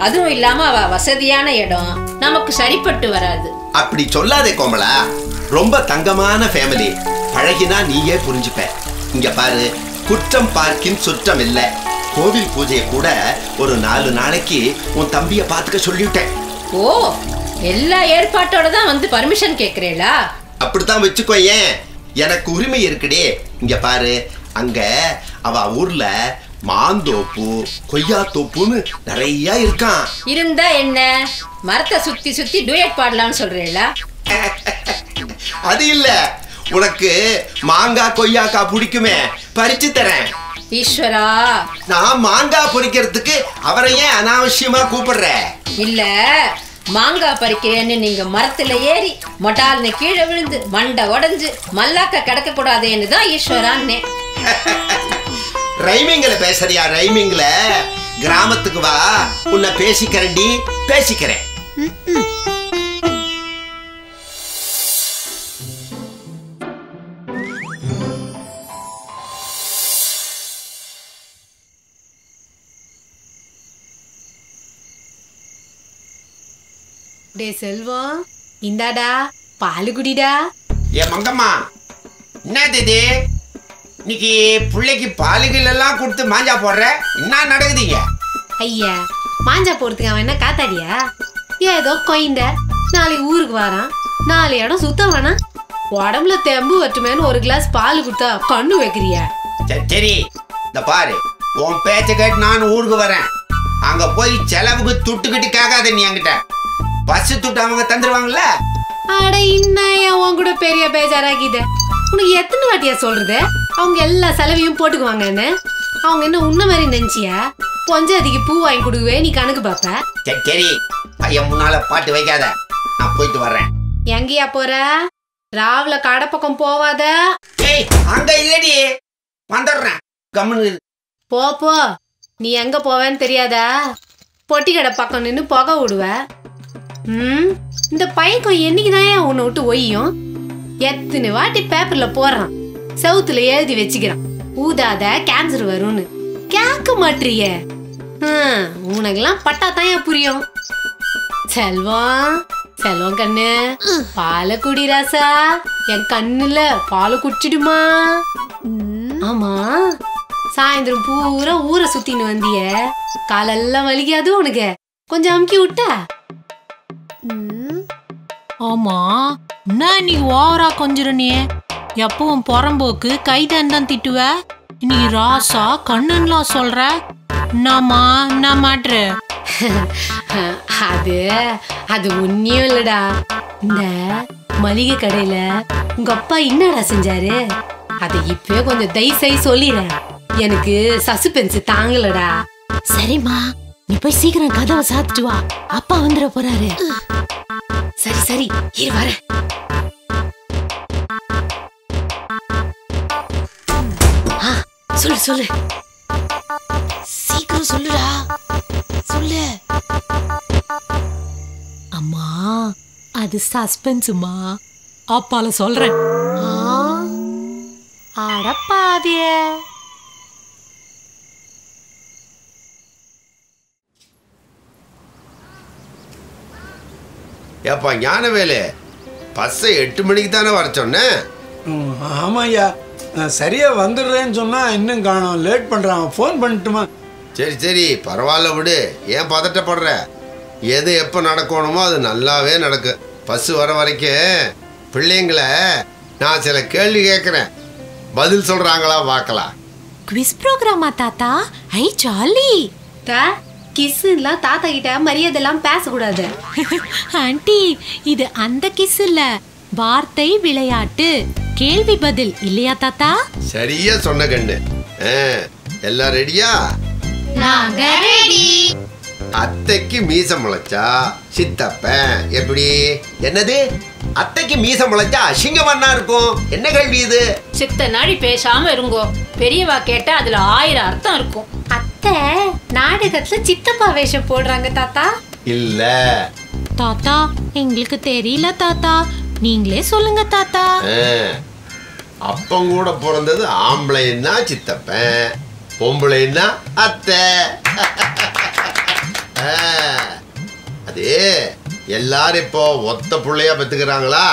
அதுவும் இல்லாம அவ வசதியான இடம் நமக்கு சரிப்பட்டு வராது. அப்படி சொல்லாதே கோமலா, ரொம்ப தங்கமான ஃபேமிலி, பழகினா நீயே புரிஞ்சுப்ப. இங்க பாரு, குற்றம் பார்க்கின் சுற்றம் இல்ல. கோவில் பூஜையை கூட ஒரு நாலு நாளைக்கு உன் தம்பிய பாத்துக்க சொல்லிட்டேன். ஓ, எல்லா ஏற்பாட்டோட தான் வந்து பர்மிஷன் கேக்குறேளா? அப்படித்தான் வச்சுக்கோ, ஏன் எனக்கு உரிமை இருக்குடே. இங்க பாரு, அங்க அவ ஊர்ல மாந்தோப்பு கொய்யா தோப்புன்னு நிறைய இருக்கான். இருந்தா என்ன, மரத்தை சுத்தி சுத்தி டூயட் பாடலாம்னு சொல்றீங்களா? அது இல்ல, உனக்கு மாங்காய் கொய்யாக்கா பிடிக்குமே, பறிச்சு தரேன். ஈஸ்வரா, நான் மாங்காய் பறிக்கிறதுக்கு அவரையே அனாவசியமா கூப்பிடுறேன். இல்ல, மாங்காய் பறிக்கிறேன்னு நீங்க மரத்துல ஏறி மொட்டால்னு கீழே விழுந்து மண்டை உடஞ்சு மல்லாக்க கிடக்க கூடாதேன்னு தான் ஈஸ்வரான்னு. ரைமிங்ல பேசறியா? ரைமிங்ல கிராமத்துக்கு வா, உன்னை பேசிக்கிறேன்டி, பேசிக்கிறேன். டே செல்வம், இந்தாடா பாலு குடிடா. ஏ மங்கம்மா, என்னது இது? இன்னைக்கு பிள்ளைக்கு பாலுகள் எல்லாம் கொடுத்து மாஞ்சா போடுற, என்ன நடக்குதுங்க? ஐயா, மாஞ்சா போறதுக்கு அவன் என்ன காத்தாடியா? ஏதோ கொய்ந்த நாளைக்கு ஊருக்கு வரான், நாலு இடம் சுத்தம் வேணா, உடம்புல தெம்பு வட்டுமேன்னு ஒரு கிளாஸ் பால் கொடுத்தா கண்ணு வைக்கிறியா? சரி, இந்த பாரு, உன் பேச்ச கேட்டு நான் ஊருக்கு வரேன், அங்க போய் செலவுக்கு துட்டுக்கிட்டு கேட்காத. நீ என்கிட்ட பசு துட்டு அவங்க தந்துருவாங்கல்ல. அட இன்னையா, உன் கூட பெரிய பேஜாராக்கிட்ட உனக்கு எத்தனை வாட்டியா சொல்றது? அவங்க எல்லா செலவையும் போட்டுக்குவாங்கன்னு. அவங்க என்ன உன்ன மாதிரி நினைச்சியா? பொஞ்சாதிக்கு பூ வாங்கி கொடுக்கவே நீ கணக்கு பாப்ப. சரி, பையன் முன்னால பாட்டு வைக்காத, நான் போயிட்டு வர்றேன். எங்கயா போற? ராவல கடை பக்கம் போவாத. ஏய், அங்க இல்லடி, வந்துடுறேன், கம்முனு போ போ. நீ எங்க போவேன்னு தெரியாதா? பொட்டி கடை பக்கம் நின்று புகை விடுவ. ம், இந்த பையன் என்னைக்குதான் ஏன் உன்னை விட்டு ஒய்யும்? எத்தனை வாட்டி பேப்பர்ல போடுறான், சவுத்துல எழுதி வச்சுக்கிறான், ஊதாத கேன்சர் வரும்னு. கேட்க மாட்டிய, உனக்கெல்லாம் பட்டா தான் புரியும். செல்வம் செல்வம் கண்ணு, பாலை குடி ராசா, என் கண்ணுல பாலை குடிச்சிடுமா? ஆமா, சாயந்தரம் பூரா ஊரை சுத்தின்னு வந்திய, காலெல்லாம் வலிக்காது உனக்கு? கொஞ்சம் அமுக்கி விட்டா? ஆமா, நான் நீ ஓவரா கொஞ்சிருனியே, எப்பவும் புறம்போக்கு கைதன் தான் திட்டுவ. நீ ராசா கண்ணன்லாம் சொல்ற. நாமா நான் மாற்று. அது அது உண்மையும் இல்லடா. இந்த மளிகை கடையில உங்க அப்பா என்னடா செஞ்சாரு அதை இப்பவே கொஞ்சம் தைசை சொல்லிட. எனக்கு சஸ்பென்ஸ் தாங்கலடா. சரிம்மா நீ போய் சீக்கிரம் கதவை சாத்திட்டு வா, அப்பா வந்துட போறாரு. சரி சரி இரு வர. சொல்லு சொல்லு சீக்கிரம் சொல்லுடா சொல்லு. அம்மா அது சஸ்பென்ஸுமா, அப்பால சொல்றேன். அடப்பாவிய ஏப்பா ஞானவேலு, பஸ்ஸை எட்டு மணிக்கு தானே வர சொன்னேன். ஆமாய்யா சரியா வந்துடுறேன்னு சொன்னா இன்னும் காணோம், லேட் பண்றான். ஃபோன் பண்ணிட்டுமா? சரி சரி பரவாயில்ல விடு, ஏன் பதட்டப்படுற? எது எப்போ நடக்கணுமோ அது நல்லாவே நடக்கும். பஸ்ஸு வர வரைக்கும் பிள்ளைங்கள நான் சில கேள்வி கேட்குறேன், பதில் சொல்கிறாங்களா பார்க்கலாம். குவிஸ் ப்ரோக்ராமா தாத்தா? ஐ ஜாலி. தா கிஸ்லாம் தாத்தா கிட்ட மரியாதைலாம் பேசக்கூடாது. ஆண்டி இது அந்த கிஸ் இல்ல, வார்த்தை விளையாட்டு, கேள்வி பதில் இல்லையா தாத்தா? சரியா சொன்ன கண்ணு. எல்லாம் ரெடியா? நாங்க ரெடி. அத்தைக்கு மீச முளைச்சா சித்தப்பன் எப்படி? என்னது அத்தைக்கு மீச முளைச்சா அசிங்கமா இருக்கும்? என்ன கேள்வி இது? சித்த நாடி பேசாம இருங்கோ, பெரியவா கேட்டா அதுல ஆயிரம் அர்த்தம் இருக்கும். அத்தை நாடகத்துல சித்தப்பா வேஷம் போடுறாங்க தாத்தா. இல்ல தாத்தா எங்களுக்கு தெரியல தாத்தா, நீங்களே சொல்லுங்க தாத்தா. அப்பங்கூட பிறந்தது ஆம்பளைன்னா சித்தப்பன், பொம்பளைன்னா அத்தை. அது எல்லாரும் இப்போ ஒத்த பிள்ளையா பெற்றுக்கிறாங்களா,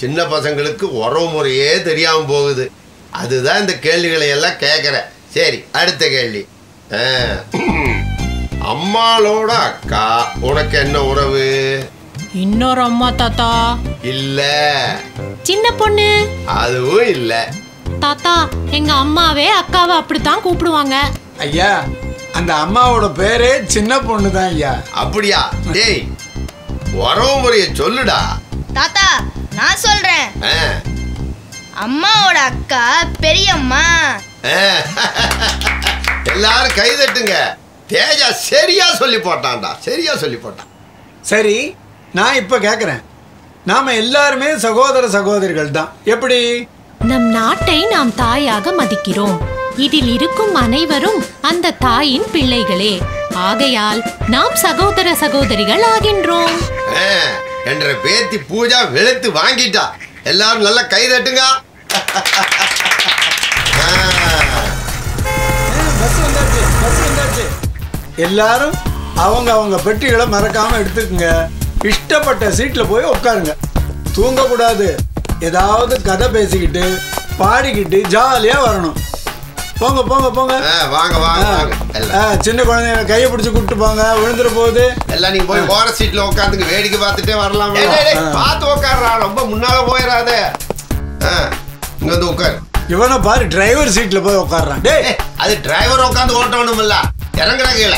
சின்ன பசங்களுக்கு உறவு முறையே தெரியாம போகுது. அதுதான் இந்த கேள்விகளை எல்லாம் கேட்குற. சரி அடுத்த கேள்வி. அம்மாளோட அக்கா உனக்கு என்ன உறவு? இன்னொரு அம்மா தாத்தா. இல்ல சின்ன பொண்ணு. அதுவும் இல்ல தாத்தா, எங்க அம்மாவே அக்காவை அப்படித்தான் கூப்பிடுவாங்க. ஐயா அந்த அம்மாவோட பேரே சின்ன பொண்ணு தான் ஐயா. அப்படியா? டேய் உறவு முறைய சொல்லுடா. தாத்தா நான் சொல்றேன். அம்மாவோட அக்கா பெரியம்மா. எல்லாரும் கை தட்டுங்க. தேஜா சரியா சொல்லி போட்டான்டா, சரியா சொல்லி போட்டான். சரி நான் இப்ப கேக்குறேன், நாம எல்லாருமே சகோதர சகோதரிகள் தான் எப்படி? நம் நாட்டை நாம் தாயாக மதிக்கிறோம், இதில் இருக்கும் அனைவரும் அந்த தாயின் பிள்ளைகளே, ஆகையால் நாம் சகோதர சகோதரிகள் ஆகின்றோம் என்ற பேத்தி பூஜா வெளுத்து வாங்கிட்டா. எல்லாரும் நல்லா கை தட்டுங்க. எல்லாரும் அவங்க அவங்க பெட்டிகளை மறக்காம எடுத்துக்குங்க, இஷ்டப்பட்ட சீட்ல போய் உட்காருங்க. தூங்க கூடாது, ஏதாவது கதை பேசிக்கிட்டு பாடிக்கிட்டு ஜாலியா வரணும். போங்க போங்க போங்க. வாங்க வாங்க. சின்ன குழந்தைங்க கையை பிடிச்சி கூப்பிட்டு போங்க, விழுந்துற போகுது. எல்லாம் நீங்க போய் ஓர சீட்ல உட்காந்துங்க, வேடிக்கை பார்த்துட்டே வரலாம். பார்த்து உட்காடுறா, ரொம்ப முன்னால போயிடாத. இங்க வந்து உட்காரு. இவனை பாரு டிரைவர் சீட்ல போய் உட்காடுறான். டே அது டிரைவர் உட்காந்து ஓட்டணும் இல்ல, இறங்குற கீழ.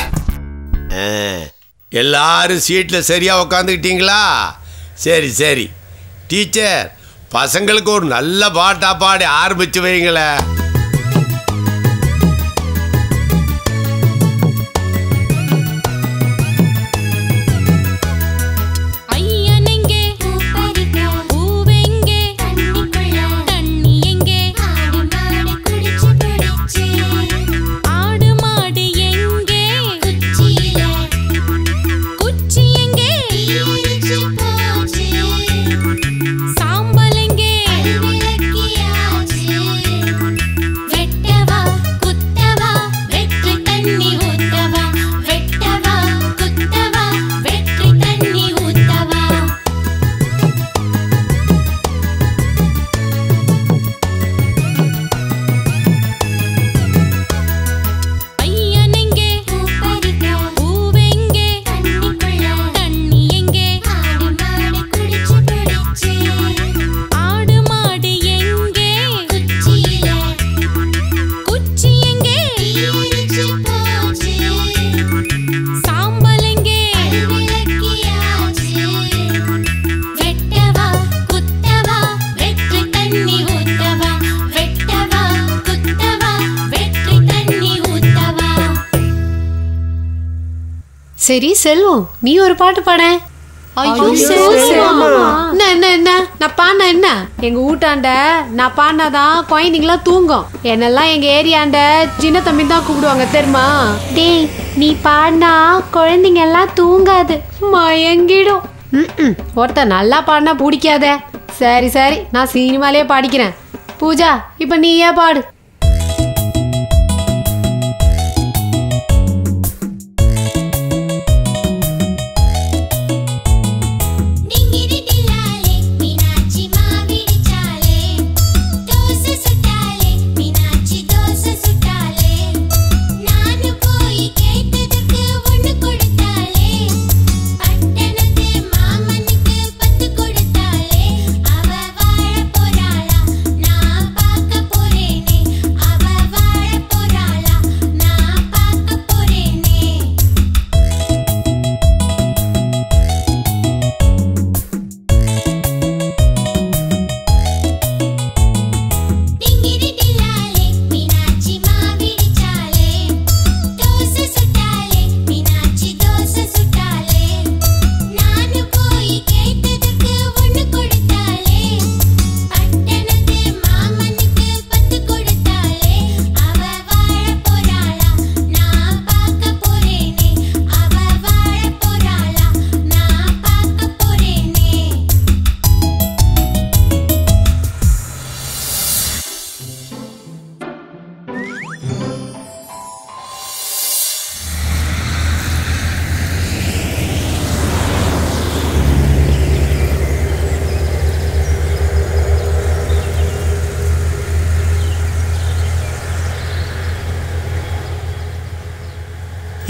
எல்லாரும் சீட்ல சரியா உட்காந்துக்கிட்டீங்களா? சரி சரி டீச்சர், பசங்களுக்கு ஒரு நல்ல பாட்டா பாடி ஆரம்பிச்சு வைங்களேன். Thank you. சரி செல்வம், நீ ஒரு பாட்டு பாட. என்ன என்ன என்ன நான் பாடின என்ன? எங்க ஊட்டாண்ட நான் பாடினாதான் குழந்தைங்களாம் தூங்கும். என்னெல்லாம் எங்க ஏரியாண்ட சின்ன தம்பி தான் கூப்பிடுவாங்க தெரியுமா? டேய், நீ பாடினா குழந்தைங்க எல்லாம் தூங்காது, மயங்கிடும். ம், ஒருத்த நல்லா பாடினா பிடிக்காத. சரி சரி, நான் சினிமாலேயே பாடிக்கிறேன். பூஜா, இப்ப நீ ஏன் பாடு.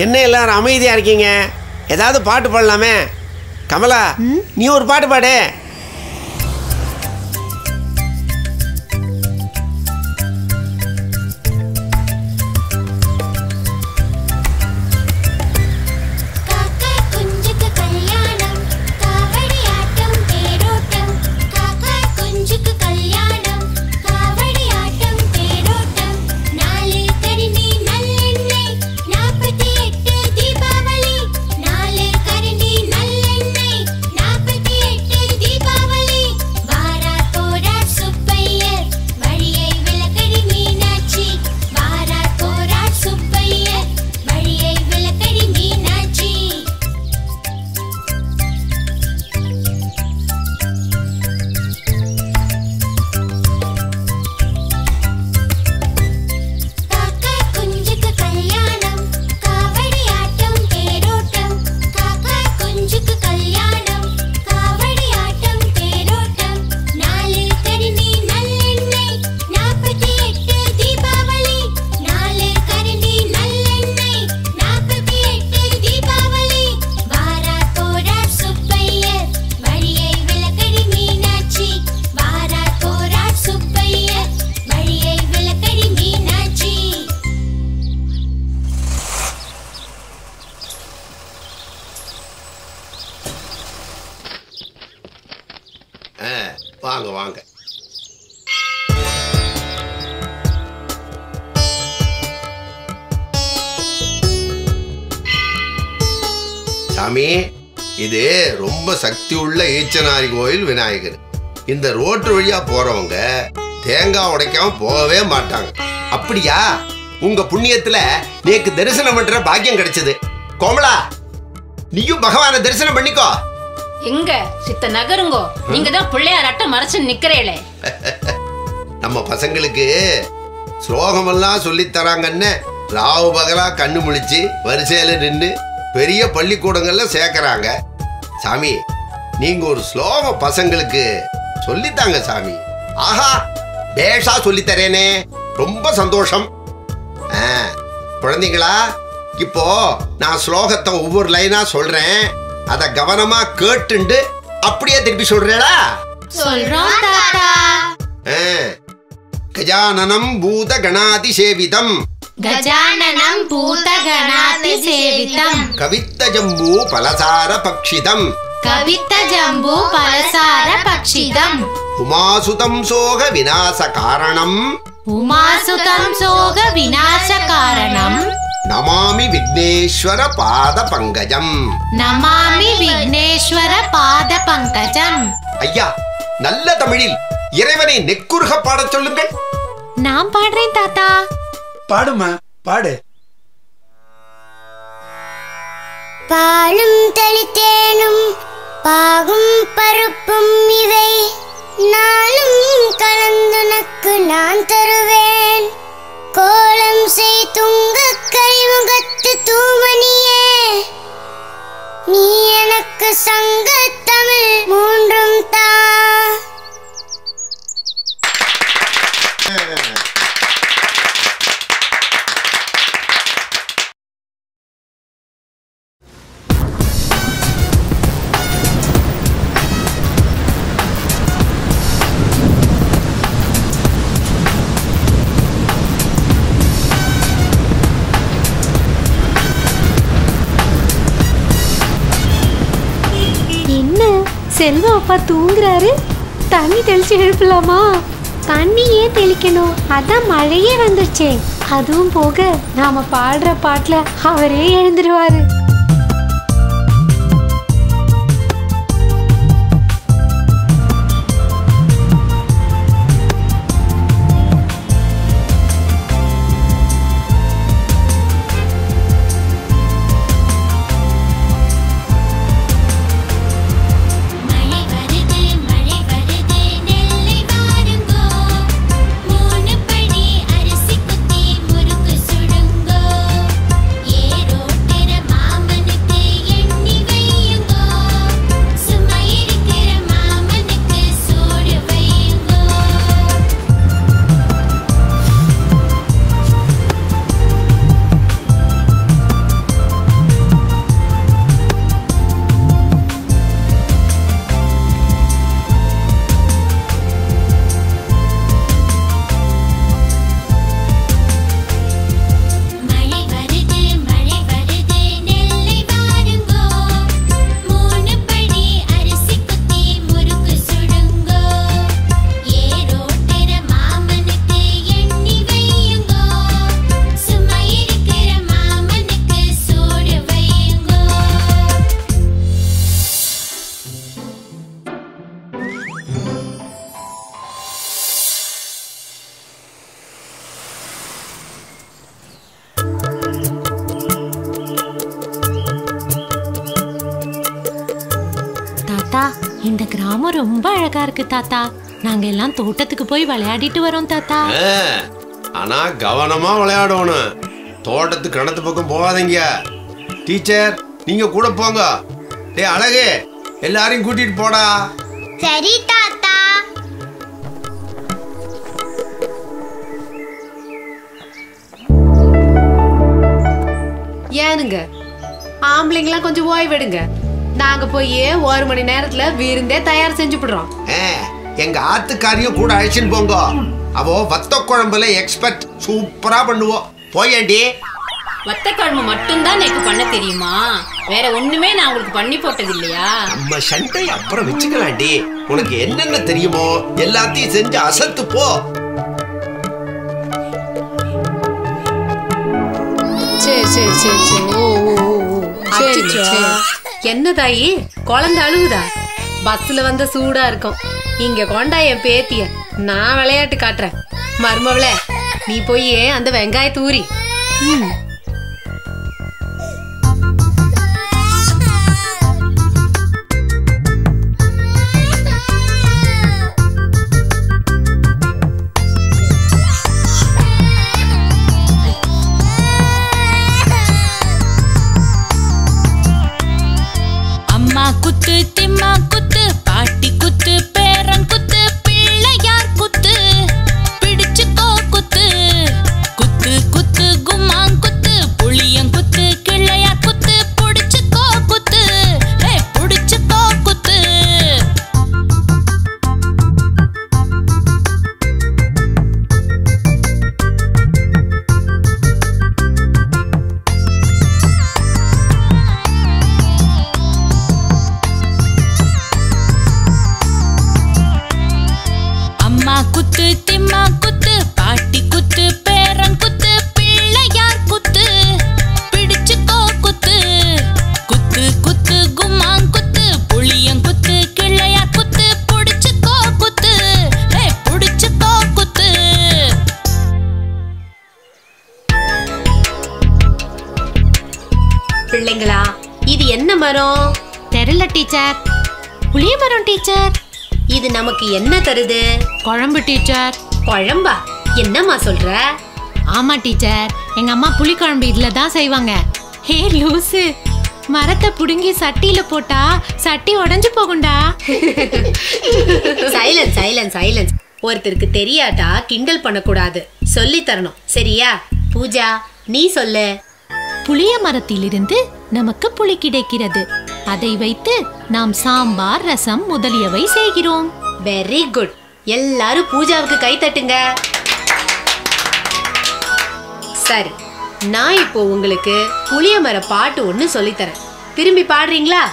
என்ன எல்லாரும் அமைதியாக இருக்கீங்க? ஏதாவது பாட்டு பாடலாமே. கமலா, நீ ஒரு பாட்டு பாடு. வாங்க வாங்க, சாமி, இது ரொம்ப சக்தி உள்ள ஈச்சனாரி கோயில் விநாயகர். இந்த ரோட்டு வழியா போறவங்க தேங்காய் உடைக்காம போகவே மாட்டாங்க. அப்படியா? உங்க புண்ணியத்துல நீக்கு தரிசனம் பண்ற பாக்கியம் கிடைச்சது. கோமலா, நீயும் பகவான தரிசனம் பண்ணிக்கோ. எங்க சித்த நகருங்கோ, நீங்க தான் பிள்ளையார் அட்ட மறைச்சு நிக்கிறீங்களே. நம்ம பசங்களுக்கு ஸ்லோகம் எல்லாம் சொல்லி தராங்கன்னு ராவு பகலா கண்ணு முழிச்சு வரிசையில நின்று பெரிய பள்ளிக்கூடங்கள்ல சேர்க்கறாங்க. சாமி, நீங்க ஒரு ஸ்லோகம் பசங்களுக்கு சொல்லித்தாங்க சாமி. ஆஹா, பேஷா சொல்லி தரேனே, ரொம்ப சந்தோஷம். குழந்தைங்களா, இப்போ நான் ஸ்லோகத்தை ஒவ்வொரு லைனா சொல்றேன். அத கவனமா கேட்டுண்டு அப்படியே திருப்பி சொல்றேடா. சொல்றோம் தாத்தா. கஜானனம் பூத கணாதி சேவிதம். கஜானனம் பூத கணாதி சேவிதம். கவித்த ஜம்பு பலசார பக்ஷிதம். கவித்த ஜம்பு பலசார பக்ஷிதம். உமாசுதம் சோக விநாச காரணம். உமாசுதம் சோக விநாச காரணம். நமாமி விக்னேஸ்வர பாத பங்கஜம். நமாமி விக்னேஸ்வர பாத பங்கஜம். ஐயா, நல்ல தமிழில் இறைவனை நெக்குருக பாடச் சொல்லுங்கள். நான் பாடுறேன் தாத்தா. பாடுமா, பாடு. பாலும் தளித்தேனும் பாகும் பருப்பும் இவை நாளும் கலந்துனக்கு நான் தருவேன். கோலம் செய் துங்க கரிமுகத்து தூமணியே, நீ எனக்கு சங்க தமிழ் மூன்றும் தா. செல்வா அப்பா தூங்குறாரு, தண்ணி தெளிச்சு எழுப்பலாமா? தண்ணியே தெளிக்கணும், அதான் மழையே வந்துருச்சே. அதுவும் போக நாம பாடுற பாட்டுல அவரே எழுந்துருவாரு. இந்த கிராமம் ரொம்ப அழகா இருக்கு தாத்தா. நாங்க எல்லாம் தோட்டத்துக்கு போய் விளையாடிட்டு வரோம் தாத்தா. ஆனா கவனமா விளையாடணும், தோட்டத்துக்கு கிணத்து பக்கம் போகாதீங்க. டீச்சர் நீங்க கூட போங்க. டேய் அழகு, எல்லாரையும் கூட்டிட்டு போடா. சரி தாத்தா. ஏனுங்க ஆம்பளைங்களாம் கொஞ்சம் ஓய்வெடுங்க. நாங்க போய் ஒரு மணி நேரத்துல விருந்தே தயார் செஞ்சு விடுறோம். எங்க ஆத்துக்காரியும் கூட அழைச்சின்னு போங்க. அவ வத்த குழம்புல எக்ஸ்பர்ட், சூப்பரா பண்ணுவோம். போயேண்டி வத்த குழம்பு மட்டும்தான் எனக்கு பண்ண தெரியுமா? வேற ஒண்ணுமே நான் உங்களுக்கு பண்ணி போட்டது இல்லையா? நம்ம சண்டை அப்புறம் வச்சுக்கலாண்டி. உனக்கு என்னென்ன தெரியுமோ எல்லாத்தையும் செஞ்சு அசத்து போ. சரி சரி சரி சரி. ஓ ஓ, என்ன தாயி குழந்தை அழுகுதா? பஸ்ல வந்த சூடா இருக்கும். இங்க கொண்டா என் பேத்திய நான் விளையாட்டு காட்டுறேன். மர்மவள நீ போய் அந்த வெங்காய தூரி. ம், குத்து குத்து குத்து குத்து குத்து குமான் குத்து. டீச்சர். புளியமரம் டீச்சர். இது நமக்கு என்ன தருது? குழம்பு டீச்சர். குழம்பா? என்னம்மா சொல்ற? ஆமா டீச்சர், எங்க அம்மா புளி குழம்பு இதுல தான் செய்வாங்க. ஹே லூசு, மரத்தை புடுங்கி சட்டியில போட்டா சட்டி உடைஞ்சு போகும்டா. Silence silence silence. ஒருத்தருக்கு தெரியாட்டா கிண்டல் பண்ணக்கூடாது, சொல்லி தரணும், சரியா? பூஜா, நீ சொல்லு. புளிய மரத்திலிருந்து நமக்கு புளி கிடைக்கிறது. அதை வைத்து நாம் சாம்பார், ரசம் முதலியவை செய்கிறோம். Very good. எல்லாரும் பூஜாவுக்கு கை தட்டுங்க. சரி, நான் இப்போ உங்களுக்கு புளிய மர பாட்டு ஒன்னு சொல்லி தரேன். திரும்பி பாடுறீங்களா?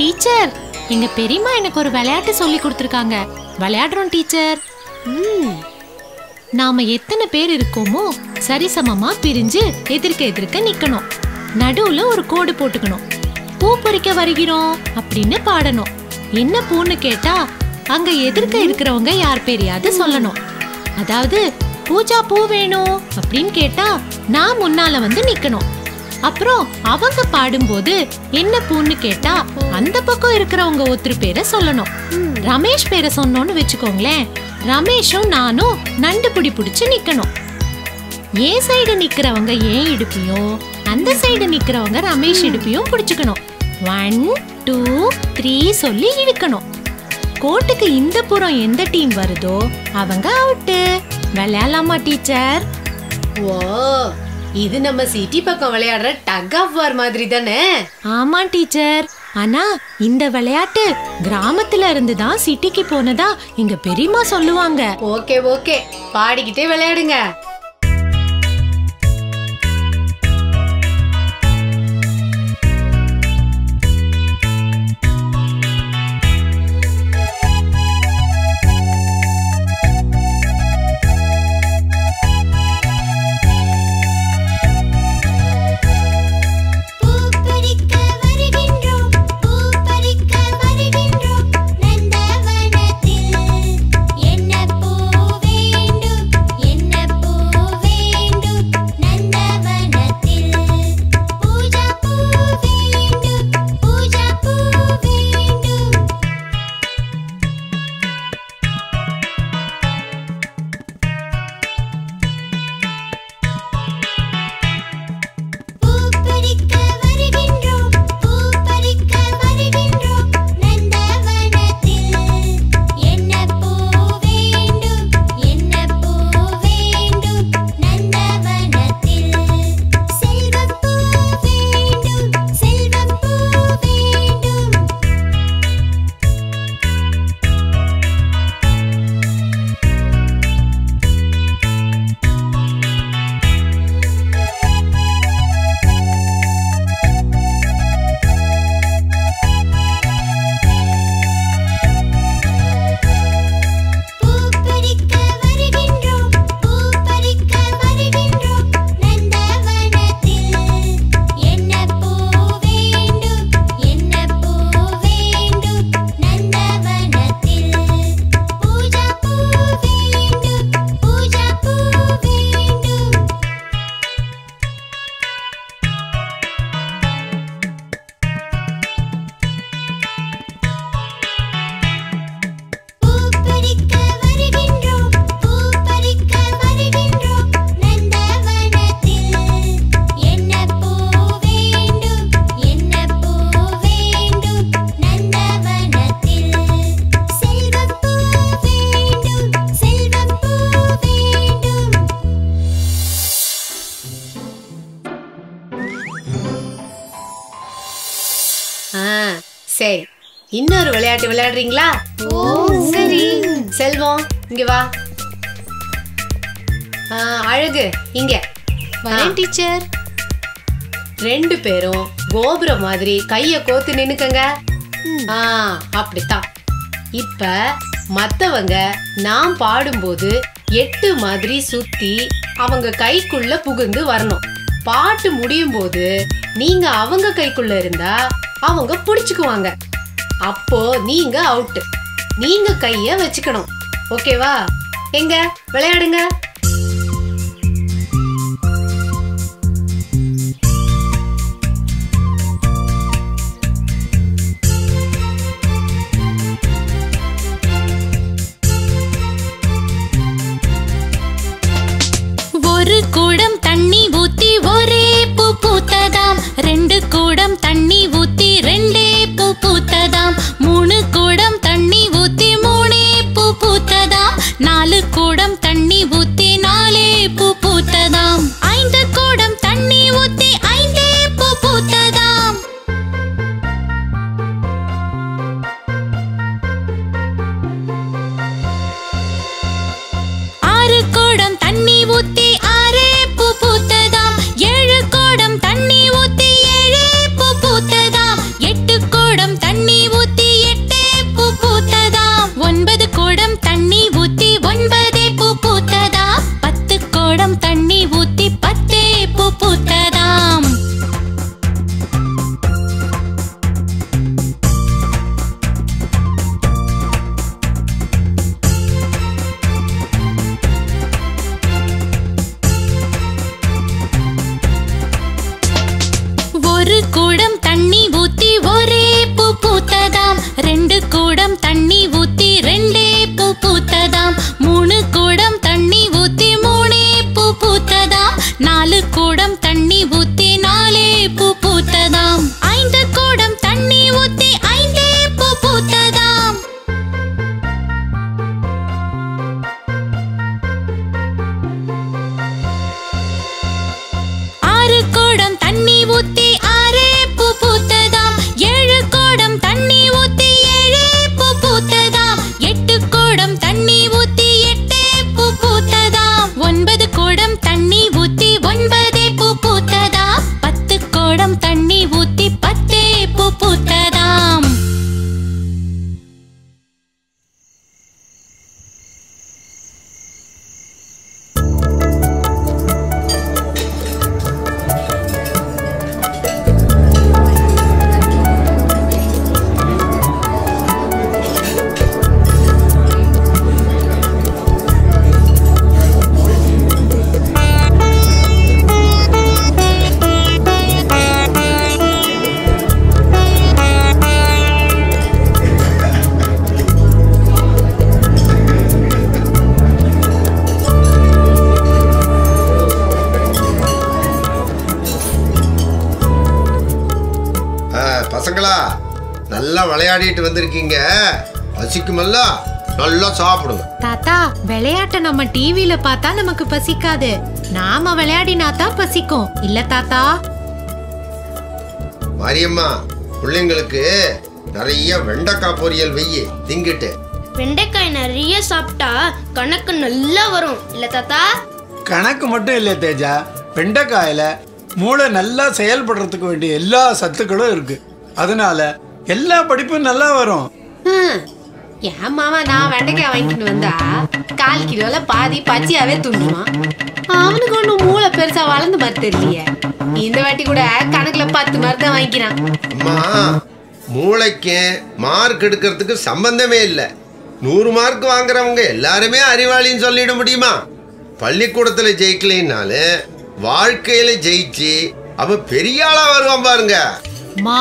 டீச்சர், எங்க பெரியம்மா எனக்கு ஒரு விளையாட்டு சொல்லி கொடுத்துருக்காங்க. விளையாடுறோம் டீச்சர். நாம எத்தனை பேர் இருக்கோமோ சரிசமமா பிரிஞ்சு எதிர்க்க எதிர்க்க நிக்கணும். நடுவுல ஒரு கோடு போட்டுக்கணும். பூ பறிக்க வருகிறோம் அப்படின்னு பாடணும். என்ன பூன்னு கேட்டா அங்க எதிர்க்க இருக்கிறவங்க யார் பேரையாவது சொல்லணும். அதாவது பூஜா பூ வேணும் அப்படின்னு கேட்டா நான் முன்னால வந்து நிக்கணும். அப்புறம் அவங்க பாடும்போது என்ன பூன்னு கேட்டா அந்த பக்கம் இருக்கிறவங்க ஒருத்தர் பேரை சொல்லணும். ரமேஷ் பேரை சொன்னோன்னு வச்சுக்கோங்களேன், ரமேஷும் நானும் நண்டு பிடி பிடிச்சு நிக்கணும். ஏன் சைடு நிக்கிறவங்க ஏன் இடுப்பையும், அந்த சைடு நிக்கிறவங்க ரமேஷ் இடுப்பையும் பிடிச்சுக்கணும். ஒன் டூ த்ரீ சொல்லி இழுக்கணும். கோட்டுக்கு இந்த புறம் எந்த டீம் வருதோ அவங்க அவுட்டு. விளையாடலாமா டீச்சர்? ஓ, இது நம்ம சிட்டி பக்கம் விளையாடுற டக் ஆஃப் வார் மாதிரி தானே? ஆமா டீச்சர், ஆனா இந்த விளையாட்டு கிராமத்துல இருந்து தான் சிட்டிக்கு போனதா எங்க பெரியம்மா சொல்லுவாங்க. ஓகே ஓகே, பாடிக்கிட்டே விளையாடுங்க. சரி, இன்னொரு விளையாட்டு விளையாடுறீங்களா? ஓ சரி செல்வம் இங்க வா. அழகு இங்க வரேன் டீச்சர். ரெண்டு பேரும் கோபுரம் மாதிரி கைய கோத்து நின்னுக்கங்க. ஆ அப்படித்தான். இப்ப மத்தவங்க நான் பாடும்போது எட்டு மாதிரி சுத்தி அவங்க கைக்குள்ள புகுந்து வரணும். பாட்டு முடியும் போது நீங்க அவங்க கைக்குள்ள இருந்தா அவங்க புடிச்சுக்குவாங்க. அப்போ நீங்க அவுட். நீங்க கைய வச்சுக்கணும். ஓகேவா? எங்க விளையாடுங்க. ஒரு கூடம் தண்ணி ஊத்தி ஒரே பூ பூத்ததாம். ரெண்டு கூடம் தண்ணி ஊத்தி ரெண்டே பூ பூத்ததாம். மூணு கூடம் தண்ணி ஊத்தி மூணே பூ பூத்ததாம். நாலு கூடம் தண்ணி ஊத்தி நாலே பூ பூத்ததாம். ஐந்து கூடம் தண்ணி ஊத்தி ஐந்தே பூ பூத்ததாம். ஆறு கூடம் தண்ணி ஊத்தி ஆறே பூ பூத்ததாம். ஏழு கூடம் தண்ணி ஊத்தி ஏழே பூ பூத்ததாம். எட்டு கூடம் தண்ணி ஊத்தி எட்டே பூ பூத்ததாம். ஒன்பது கூடம் தண்ணி ஊத்தி ஒன்பதே பூ பூத்ததாம். பத்து கூடம் தண்ணி ஊத்தி பத்தே பூ பூத்ததாம். ஒரு கூடம் தண்ணி ஊத்தி ஒரே பூ பூத்ததாம். ரெண்டு கூடம் தண்ணி ஊத்தி ரெண்டே பூ பூத்ததாம். மூணு கூடம் தண்ணி ஊத்தி மூணே பூ பூத்ததாம். நாலு கூடம் தண்ணி ஊத்தி நாலே பூ பூத்ததாம். ஐந்து கூடம் தண்ணி ஊத்தி ஐந்தே பூ பூத்ததாம். ஆறு கூடம் தண்ணி ஊத்தி ஆறே பூ பூத்ததாம். ஏழு கூடம் தண்ணி ஊத்தி ஏழே பூ பூத்ததாம். எட்டு கூடம் தண்ணி ஊத்தி எட்டே பூ பூத்ததாம். ஒன்பது கூடம் தண்ணி ஊத்தி ஒன்பதே பூ பூத்ததாம். பத்து கூடம் தண்ணி ஊத்தி பத்தே பூ பூத்ததாம். பசங்களா, நல்லா விளையாடிட்டு வந்திருக்கீங்க. பசிக்குமல்ல, நல்லா சாப்பிடுங்க. தாத்தா, விளையாட்டை நம்ம டிவியில பார்த்தா நமக்கு பசிக்காது. நாம விளையாடினா தான் பசிக்கும், இல்ல தாத்தா? மாரியம்மா, பிள்ளைங்களுக்கு நிறைய வெண்டைக்காய் பொரியல் வெயி திங்கிட்டு. வெண்டைக்காய் நிறைய சாப்பிட்டா கணக்கு நல்லா வரும், இல்ல தாத்தா? கணக்கு மட்டும் இல்ல தேஜா, வெண்டைக்காயில மூளை நல்லா செயல்படுறதுக்கு வேண்டிய எல்லா சத்துக்களும் இருக்கு. அதனால எல்லா படிப்பும் நல்லா வரும். என் மாமா நான் வெண்டைக்காய் வாங்கிட்டு வந்தா கால் கிலோல பாதி பச்சையாவே துண்ணுவான். அவனுக்கு ஒன்னும் மூளை பெருசா வளர்ந்து மாதிரி தெரியலையே. இந்த வாட்டி கூட கணக்குல பத்து மாதிரி தான் வாங்கிக்கிறான். அம்மா, மூளைக்கு மார்க் எடுக்கிறதுக்கு சம்பந்தமே இல்லை. நூறு மார்க் வாங்குறவங்க எல்லாருமே அறிவாளின்னு சொல்லிட முடியுமா? பள்ளிக்கூடத்துல ஜெயிக்கலைன்னாலே வாழ்க்கையில ஜெயிச்சு அவ பெரிய ஆளா வருவான் பாருங்க. மா,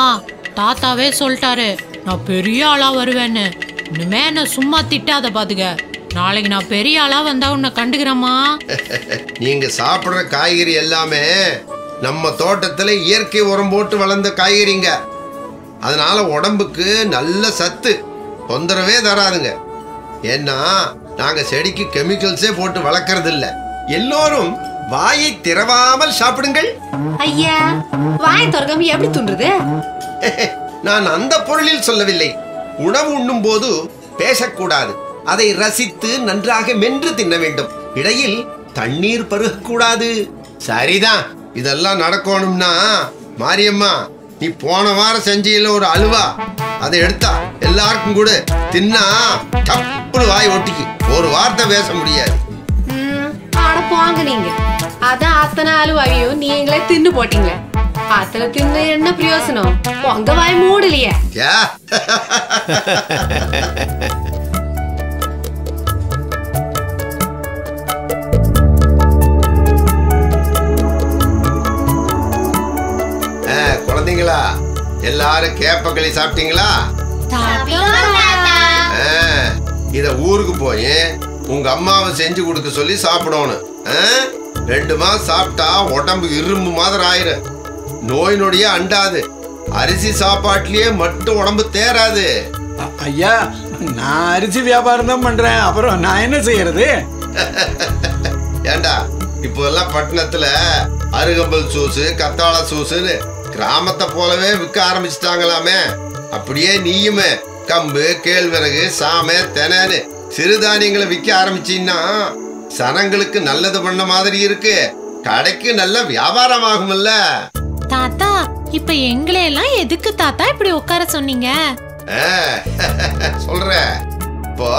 தாத்தாவே சொல்லிட்டாரு நான் பெரிய ஆளா வருவேன்னு. இனிமே என்ன சும்மா திட்டாத பாத்துக்க. நாளைக்கு நான் பெரிய ஆளா வந்தா உன்னை கண்டுக்கிறேம்மா. நீங்க சாப்பிடுற காய்கறி எல்லாமே நம்ம தோட்டத்துல இயற்கை உரம் போட்டு வளர்ந்த காய்கறிங்க. அதனால உடம்புக்கு நல்ல சத்து, தொந்தரவே தராதுங்க. ஏன்னா நாங்க செடிக்கு கெமிக்கல்ஸே போட்டு வளர்க்கறது இல்ல. எல்லோரும் வாயை திறவாமல் சாப்பிடுங்கள். ஐயா, வாயை திறக்காம எப்படி துண்டுறது? நான் அந்த பொருளில் சொல்லவில்லை. உணவு உண்ணும் போது பேசக்கூடாது, அதை ரசித்து நன்றாக மென்று தின்ன வேண்டும். இடையில் தண்ணீர் பருகக்கூடாது. சரிதான், இதெல்லாம் நடக்கணும்னா மாரியம்மா நீ போன வாரம் செஞ்சியில ஒரு அல்வா, அதை எடுத்தா எல்லாருக்கும் கூட தின்னா தப்பு வாய் ஒட்டிக்கு, ஒரு வார்த்தை பேச முடியாது. அதான் அத்தனை அலுவாவையும் நீங்களே தின்னு போட்டீங்களே, அத்தனை தின்னு என்ன பிரயோசனம்? உங்க வாய் மூடலையே. குழந்தைங்களா, எல்லாரும் கேப்பக்களி சாப்பிட்டீங்களா? இத ஊருக்கு போய் உங்க அம்மாவை செஞ்சு கொடுக்க சொல்லி சாப்பிடணும். ரெண்டு மாசம் சாப்பிட்டா உடம்பு இரும்பு மாதிரி ஆயிரும், நோய் நொடியே அண்டாது. அரிசி சாப்பாட்டிலேயே மட்டும் உடம்பு தேராது. ஐயா, நான் அரிசி வியாபாரம் தான் பண்றேன், அப்புறம் நான் என்ன செய்யறது? ஏண்டா, இப்போ எல்லாம் பட்டணத்துல அருகம்பல் சூசு, கத்தாழ சூசுன்னு கிராமத்தை போலவே விற்க ஆரம்பிச்சுட்டாங்களாமே. அப்படியே நீயுமே கம்பு, கேழ்வரகு, சாமை, தெனன்னு சிறுதானியங்களை விற்க ஆரம்பிச்சின்னா சனங்களுக்கு நல்லது பண்ண மாதிரி இருக்கு, கடைக்கு நல்ல வியாபாரம் ஆகும்ல. தாத்தா, இப்ப எங்களை எல்லாம் எதுக்கு தாத்தா இப்படி உட்கார சொன்னீங்க? சொல்றேன், இப்போ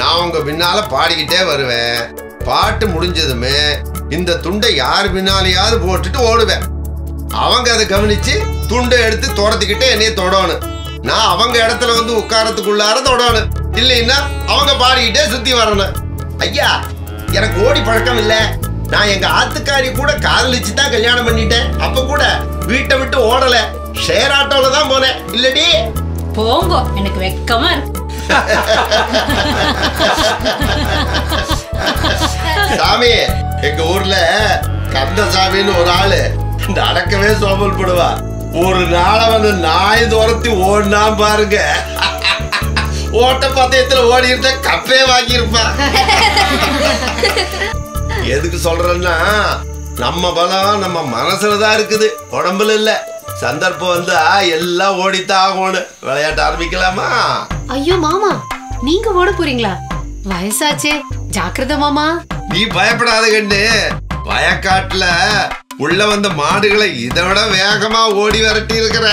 நான் உங்க பின்னால பாடிக்கிட்டே வருவேன். பாட்டு முடிஞ்சதுமே இந்த துண்டை யார் பின்னாலேயாவது போட்டுட்டு ஓடுவேன். அவங்க அதை கவனிச்சு துண்டை எடுத்து தொடர்த்துக்கிட்டே என்னைய தொடணும். நான் அவங்க இடத்துல வந்து உட்காரத்துக்குள்ளார தொடணும், இல்லைன்னா அவங்க பாடிக்கிட்டே சுத்தி வரணும். ஐயா, எனக்கு ஓடி பழக்கம் இல்ல. நான் எங்க ஆத்துக்காரி கூட காதலிச்சு தான் கல்யாணம் பண்ணிட்டேன். அப்ப கூட வீட்டை விட்டு ஓடல, ஷேர் ஆட்டோல தான் போனேன். இல்லடி போங்க, எனக்கு வெக்கமா இருக்கு. சாமி, எங்க ஊர்ல கந்தசாமின்னு ஒரு ஆளு நடக்கவே சோம்பல் படுவா. ஒரு நாளை வந்து நாய் துரத்தி ஓடினா பாருங்க, ஓட்ட பந்தயத்துல ஓடி இருந்த கப்பே வாங்கி இருப்பான். எதுக்கு சொல்றேன்னா, நம்ம பலம் நம்ம மனசுலதான் இருக்குது, உடம்புல இல்ல. சந்தர்ப்பம் வந்தா எல்லாம் ஓடித்தான் ஆகணும். விளையாட்ட ஆரம்பிக்கலாமா? ஐயோ மாமா, நீங்க ஓட போறீங்களா? வயசாச்சே, ஜாக்கிரதை மாமா. நீ பயப்படாத கண்ணு, வயக்காட்டுல உள்ள வந்த மாடுகளை இதை விட வேகமா ஓடி விரட்டி இருக்கிற.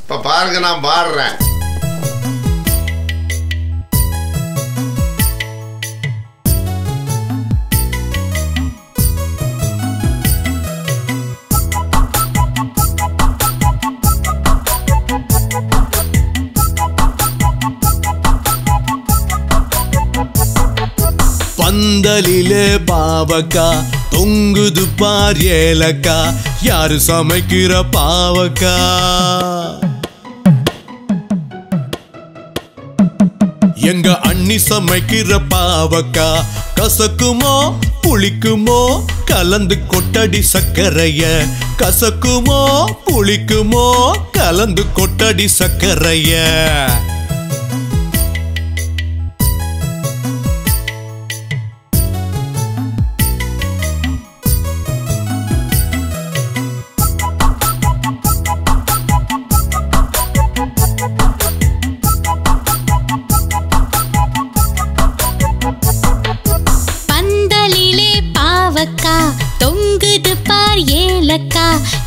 இப்ப பாருங்க, நான் பாடுறேன். பந்தலிலே பாவக்கா தொங்குது பார் ஏலக்கா, யாரு சமைக்கிற பாவக்கா? எங்க அண்ணி சமைக்கிற பாவக்கா, கசக்குமோ புளிக்குமோ கலந்து கொட்டடி சக்கரைய, கசக்குமோ புளிக்குமோ கலந்து கொட்டடி சக்கரைய.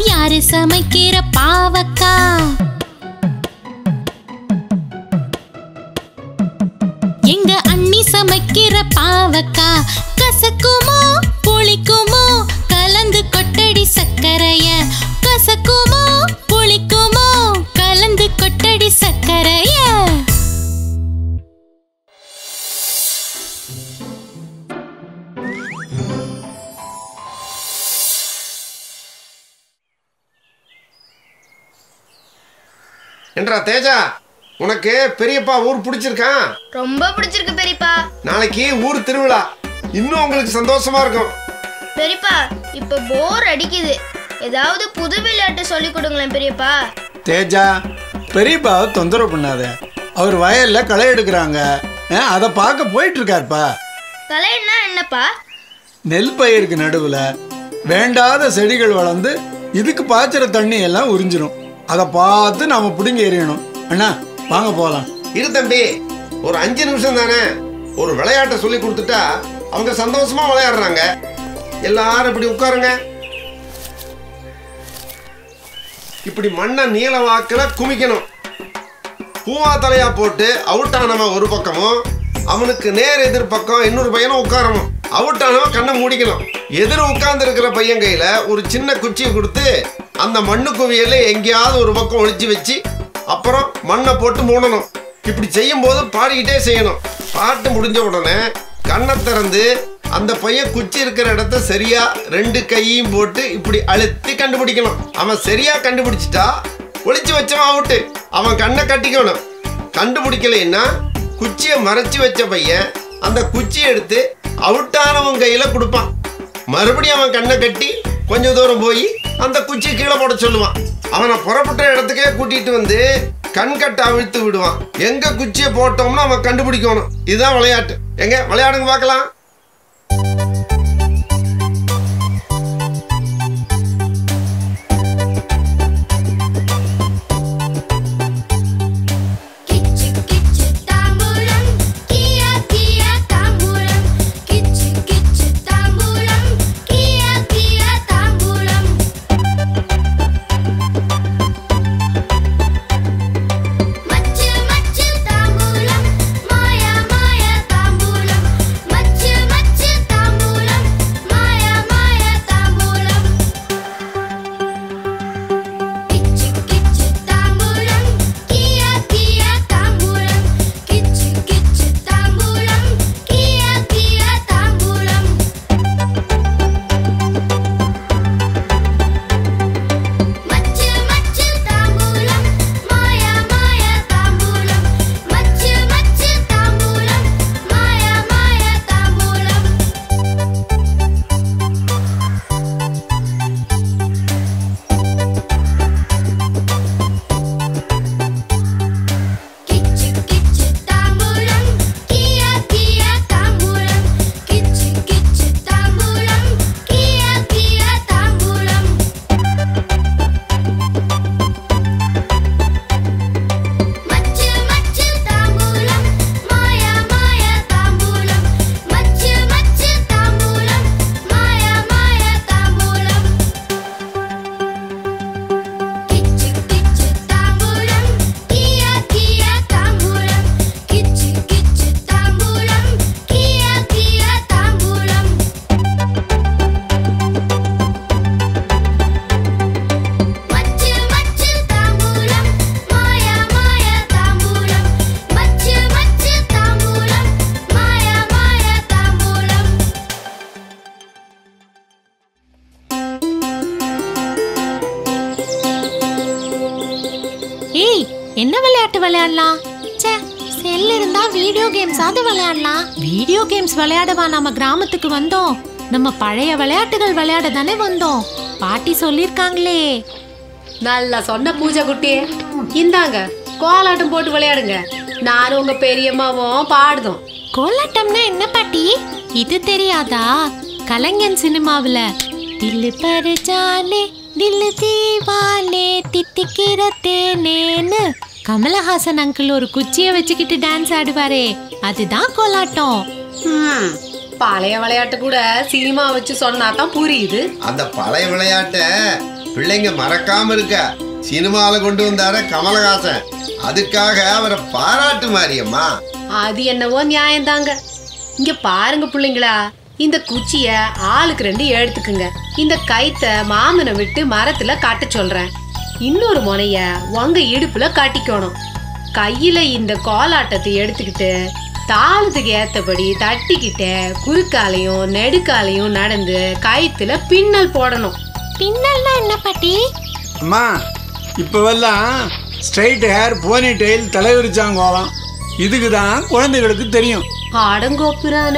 யாரு சமைக்கிற பாவக்கா? எங்க அண்ணி சமைக்கிற பாவக்கா, கசக்குமோ புளிக்குமோ கலந்து கொட்டடி சக்கரைய, கசக்குமோ புளிக்குமோ கலந்து கொட்டடி சக்கரைய. என்றா தேஜா, உனக்கு பெரியப்பா ஊர் பிடிச்சிருக்கான்? ரொம்ப பிடிச்சிருக்கு பெரியப்பா. நாளைக்கு ஊர் திருவிழா, இன்னும் உங்களுக்கு சந்தோஷமா இருக்கும் பெரியப்பா. இப்ப போர் அடிக்குது, ஏதாவது புது விளையாட்டு சொல்லி கொடுங்களேன் பெரியப்பா. தேஜா, பெரியப்பாவை தொந்தரவு பண்ணாத, அவர் வயல்ல களை எடுக்கிறாங்க, அதை பார்க்க போயிட்டு இருக்காருப்பா. களைன்னா என்னப்பா? நெல் பயிருக்கு நடுவில் வேண்டாத செடிகள் வளர்ந்து இதுக்கு பாய்ச்சிற தண்ணி எல்லாம் உறிஞ்சிடும். அதை பார்த்து நாம பிடிங்கி எறியணும். அண்ணா வாங்க போகலாம். இரு தம்பி, ஒரு அஞ்சு நிமிஷம் தானே. ஒரு விளையாட்டை சொல்லி கொடுத்துட்டா அவங்க சந்தோஷமா விளையாடுறாங்க. எல்லாரும் இப்படி உட்காருங்க. இப்படி மண்ணை நீல வாக்குல குமிக்கணும். பூவா தலையா போட்டு அவுட் ஆனவன் ஒரு பக்கமும், அவனுக்கு நேர் எதிர்பக்கம் இன்னொரு பையனும் உட்காரணும். அவுட் ஆனவன் கண்ணை மூடிக்கணும். எதிர உட்கார்ந்து இருக்கிற பையன் கையில ஒரு சின்ன குச்சியை கொடுத்து அந்த மண்ணு குவியல எங்கேயாவது ஒரு பக்கம் ஒழிச்சு வச்சு அப்புறம் மண்ணை போட்டு மூடணும். இப்படி செய்யும் போது பாடிக்கிட்டே செய்யணும். பாட்டு முடிஞ்ச உடனே கண்ணை திறந்து அந்த பையன் குச்சி இருக்கிற இடத்த சரியா ரெண்டு கையையும் போட்டு இப்படி அழுத்தி கண்டுபிடிக்கணும். அவன் சரியா கண்டுபிடிச்சிட்டா ஒளிச்சு வச்சவன் அவுட்டு. அவன் கண்ணை கட்டிக்கணும். கண்டுபிடிக்கலைன்னா குச்சியை மறைச்சி வச்ச பையன் அந்த குச்சியை எடுத்து அவுட்டானவன் கையில கொடுப்பான். மறுபடியும் அவன் கண்ணை கட்டி கொஞ்சம் தூரம் போய் அந்த குச்சி கீழே போட சொல்லுவான். அவனை புறப்பட்ட இடத்துக்கே கூட்டிட்டு வந்து கண்கட்ட அவிழ்த்து விடுவான். எங்க குச்சியை போட்டோம்னா அவன் கண்டுபிடிக்கணும். இதுதான் விளையாட்டு. எங்க விளையாடுங்க பார்க்கலாம். என்ன விளையாட்டு விளையாடலாம்? செல் இருந்தா வீடியோ கேம்ஸ் ஆது விளையாடலாம். வீடியோ கேம்ஸ் விளையாடவா நம்ம கிராமத்துக்கு வந்தோம்? நம்ம பழைய விளையாட்டுகள் விளையாட தானே வந்தோம். பாட்டி சொல்லிருக்காங்களே. நல்லா சொன்ன பூஜா குட்டி. இந்தாங்க கோலாட்டம் போட்டு விளையாடுங்க. நானும் உங்க பெரியம்மாவும் பாடுதோம். கோலாட்டம்னா என்ன பாட்டி? இது தெரியாதா? கலைஞன் சினிமாவில தில்லு பறிச்சாலே தில்லு தீவாலே தித்திக்கிற தேனேன்னு கமலஹாசன் அங்கிள் ஒரு குச்சியை வச்சுக்கிட்டு டான்ஸ் ஆடுவாரே, அதுதான் கோலாட்டம். பழைய விளையாட்டு கூட சினிமா வச்சு சொன்னாதான் புரியுது. அந்த பழைய விளையாட்ட பிள்ளைங்க மறக்காம இருக்க சினிமால கொண்டு வந்தாரு கமலஹாசன். அதுக்காக அவரை பாராட்டு மாரியம்மா. அது என்னவோ நியாயம் தாங்க. இங்க பாருங்க பிள்ளைங்களா, இந்த குச்சிய ஆளுக்கு ரெண்டு எடுத்துக்குங்க. இந்த கைத்த மாமனை விட்டு மரத்துல காட்ட சொல்றேன். இன்னொரு முனைய உங்க இடுப்புல காட்டிக்கணும். கையில இந்த கோலாட்டத்தை எடுத்துக்கிட்டு தாளத்துக்கு ஏத்தபடி தட்டிக்கிட்ட குறுக்காலையும் நெடுக்காலையும் நடந்து கைத்துல பின்னல் போடணும். பின்னல்னா என்ன பாட்டி? அம்மா, இப்பவெல்லாம் ஸ்ட்ரைட் ஹேர், போனி டெயில், தலைவிரிச்சாங்கோலாம், இதுக்குதான் குழந்தைகளுக்கு தெரியும். ஆடங்கோப்புறான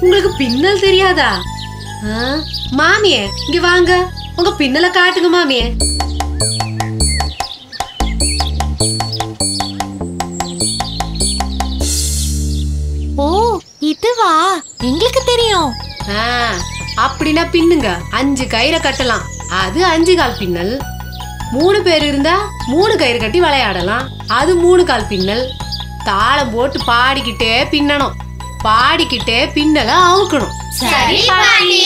உங்களுக்கு பின்னல் தெரியாதா? மாமியே இங்க வாங்க, உங்க பின்னலை காட்டுங்க மாமியே. ஓ, இதுவா? எங்களுக்கு தெரியும். அப்படின்னா பின்னுங்க, அஞ்சு கயிறை கட்டலாம், அது அஞ்சு கால் பின்னல். மூணு பேர் இருந்தா மூணு கயிறு கட்டி விளையாடலாம், அது மூணு கால் பின்னல். தாளம் போட்டு பாடிக்கிட்டே பின்னணும், பாடிக்கிட்டே பின்னலை அவுக்கணும். சரி பாண்டி.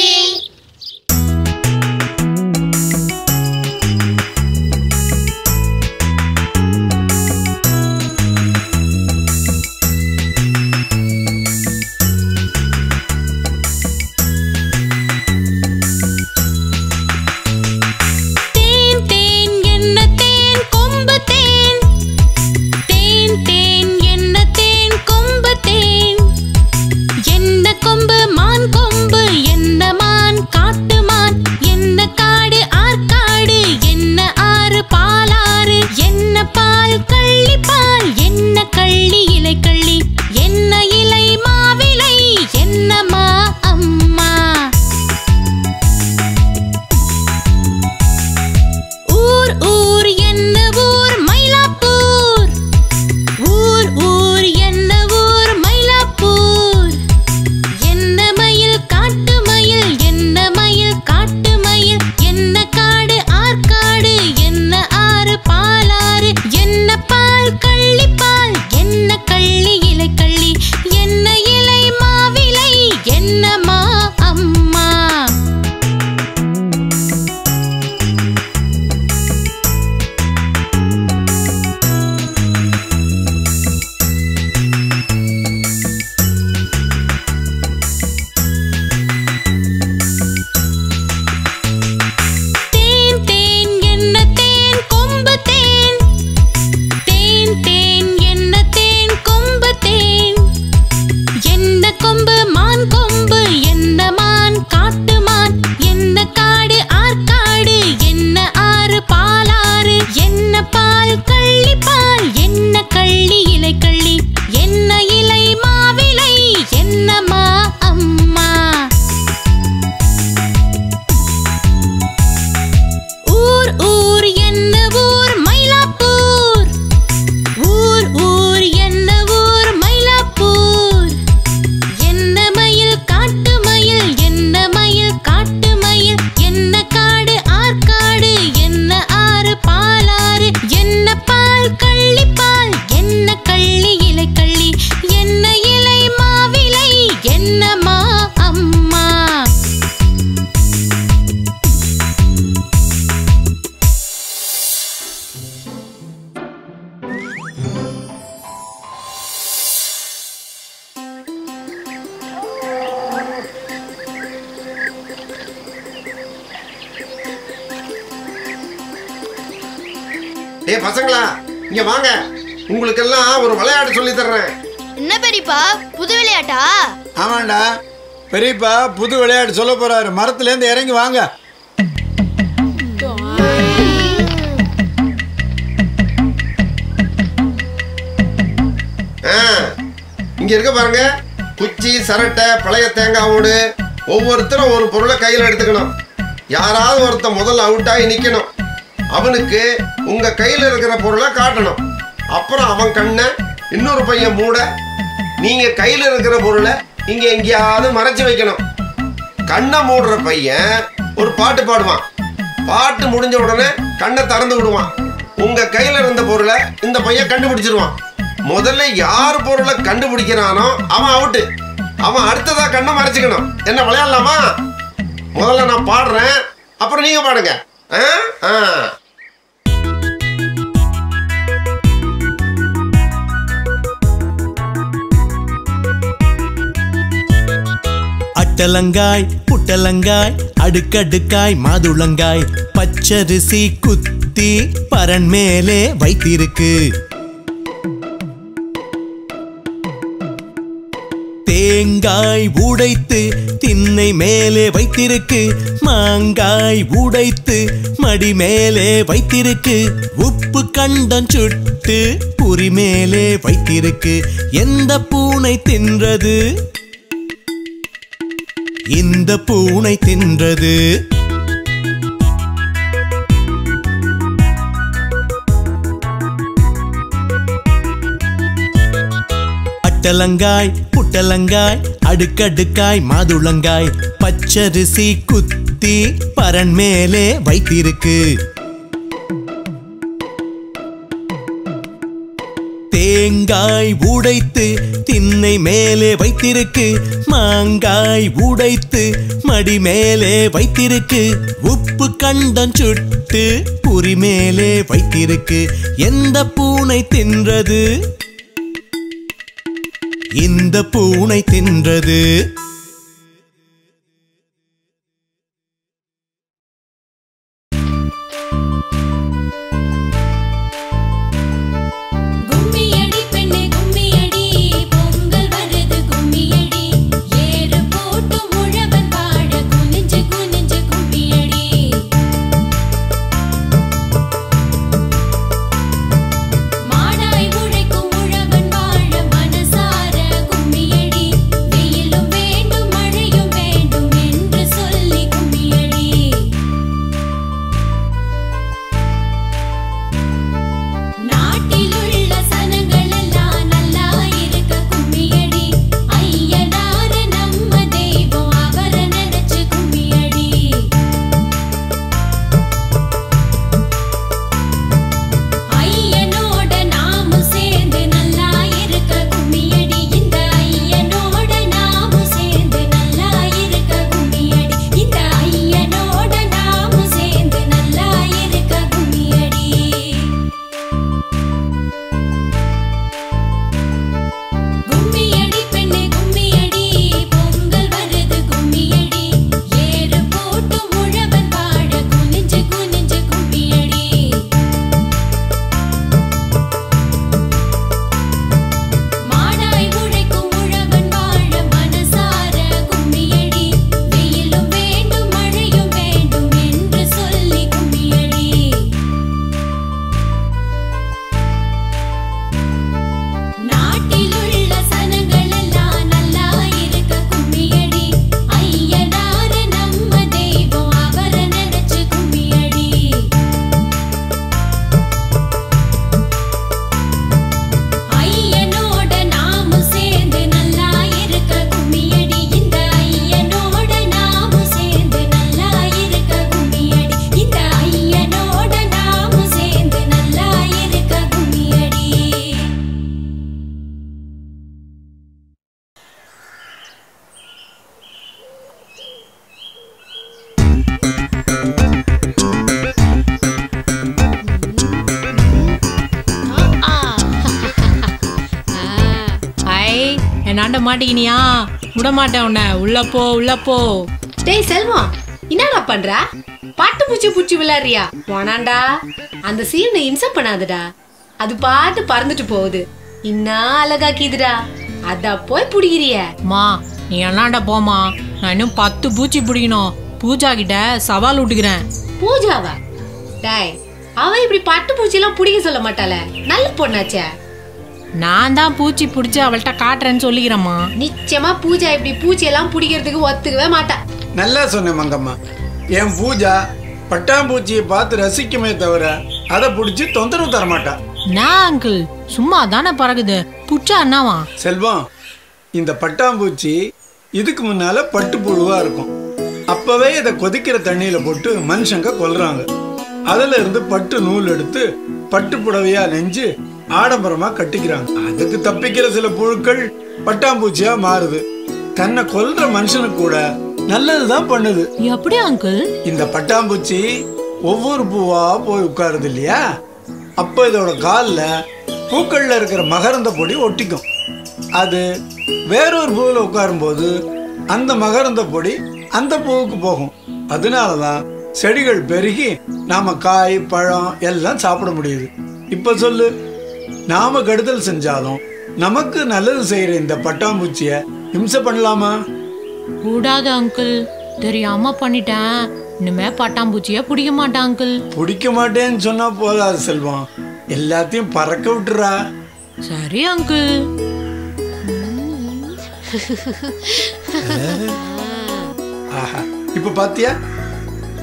பசங்களா, இங்க வாங்க, உங்களுக்கு எல்லாம் ஒரு விளையாட்டு சொல்லி தர்றேன். என்ன பெரியப்பா, புது விளையாட்டா? ஆமாண்டா பெரியப்பா, புது விளையாட்டு சொல்ல போறாரு. மரத்துல இருந்து இறங்கி வாங்க. இங்க இருக்க பாருங்க, குச்சி, சரட்டை, பழைய தேங்காய் ஓடு. ஒவ்வொருத்தரும் ஒரு பொருளை கையில் எடுத்துக்கணும். யாராவது ஒருத்த முதல்ல அவுட் ஆகி நிக்கணும். அவனுக்கு உங்க கையில இருக்கிற பொருளை காட்டணும். அப்புறம் அவன் கண்ணை இன்னொரு பையன் மூட நீங்க கையில இருக்கிற பொருளை இங்க எங்கேயாவது மறைச்சு வைக்கணும். கண்ணை மூடுற பையன் ஒரு பாட்டு பாடுவான். பாட்டு முடிஞ்ச உடனே கண்ணை திறந்து விடுவான். உங்க கையில இருந்த பொருளை இந்த பையன் கண்டுபிடிச்சிருவான். முதல்ல யார் பொருளை கண்டுபிடிக்கிறானோ அவன் அவுட்டு. அவன் அடுத்ததா கண்ணை மறைச்சிக்கணும். என்ன, விளையாடலாமா? முதல்ல நான் பாடுறேன், அப்புறம் நீங்க பாடுங்க. ஆ ஆ அட்டலங்காய், புட்டலங்காய், அடுக்கடுக்காய் மாதுளங்காய், பச்சரிசி குத்தி பரன் மேலே வைத்திருக்கு. தேங்காய் உடைத்து திண்ணை மேலே வைத்திருக்கு. மாங்காய் உடைத்து மடி மேலே வைத்திருக்கு. உப்பு கண்டம் சுட்டு புரி மேலே வைத்திருக்கு. எந்த பூனை தின்றது? இந்த பூனை தின்றது. அட்டலங்காய், புட்டலங்காய், அடுக்கடுக்காய் மாதுளங்காய், பச்சரிசி குத்தி பரன் மேலே வைத்திருக்கு. தேங்காய் உடைத்து திண்ணை மேலே வைத்திருக்கு. மாங்காய் உடைத்து மடி மேலே வைத்திருக்கு. உப்பு கண்டம் சுட்டு புரி மேலே வைத்திருக்கு. எந்த பூனை தின்றது? இந்த பூனை தின்றது. மாட்டீங்கனியா விட மாட்டேன் உன்னை. உள்ள போ உள்ள போ. டேய் செல்வம், என்னடா பண்ற? பாட்டு பூச்சி பூச்சி விளையாடுறியா? போனாண்டா, அந்த சீனை இன்சம் பண்ணாதடா. அது பாட்டு பறந்துட்டு போகுது. இன்னா அழகா கீதுடா, அதா போய் பிடிக்கிறிய. மா நீ என்னாண்டா போமா, நான் இன்னும் பத்து பூச்சி பிடிக்கணும். பூஜா கிட்ட சவால் விட்டுக்கிறேன். பூஜாவா? டேய், அவ இப்படி பட்டு பூச்சி எல்லாம் பிடிக்க சொல்ல மாட்டாள, நல்ல பொண்ணாச்சே. நான் தான் பூச்சி பிடிச்சி அவள்கிட்ட காட்டுறேன்னு சொல்லிக்கிறேம்மா. நிச்சயமா பூஜா இப்படி பூச்சி எல்லாம் பிடிக்கிறதுக்கு ஒத்துக்கவே மாட்டா. நல்லா சொன்னேன் மங்கம்மா. என் பூஜா பட்டாம்பூச்சியை பார்த்து ரசிக்குமே தவிர அதை பிடிச்சி தொந்தரவு தர மாட்டா. நான் அங்கிள் சும்மா தானே பறகுது. புடிச்சா என்னவா? செல்வம், இந்த பட்டாம்பூச்சி இதுக்கு முன்னால பட்டு புழுவா இருக்கும். அப்பவே இதை கொதிக்கிற தண்ணியில போட்டு மனுஷங்க கொல்றாங்க. அதுல இருந்து பட்டு நூல் எடுத்து பட்டு புடவையா நெஞ்சு ஆடம்பரமா கட்டிக்கிறாங்க. அதுக்கு தப்பிக்கிற சில புழுக்கள் பட்டாம்பூச்சியா மாறுது. தன்னை கொல்ற மனுஷனுக்கு கூட நல்லதுதான் பண்ணுது. எப்படி அங்கிள்? இந்த பட்டாம்பூச்சி ஒவ்வொரு பூவா போய் உட்காருது இல்லையா, அப்ப இதோட கால்ல பூக்கள்ல இருக்கிற மகரந்த பொடி ஒட்டிக்கும். அது வேறொரு பூவில் உட்காரும் போது அந்த மகரந்த பொடி அந்த பூவுக்கு போகும். அதனாலதான் செடிகள் பெருகி நாம காய் பழம் எல்லாம் சாப்பிட முடியுது. இப்ப சொல்லு, நாம கெடுதல் செஞ்சாலும் நமக்கு நல்லது செய்யற இந்த பட்டாம்பூச்சிய இம்சை பண்ணலாமா? கூடாது அங்கிள், தெரியாம பண்ணிட்டேன். இனிமே பட்டாம்பூச்சிய பிடிக்க மாட்டேன் அங்கிள். பிடிக்க மாட்டேன்னு சொன்னா போதாது செல்வம், எல்லாத்தையும் பறக்க விட்டுறா. சரி அங்கிள். இப்ப பாத்தியா,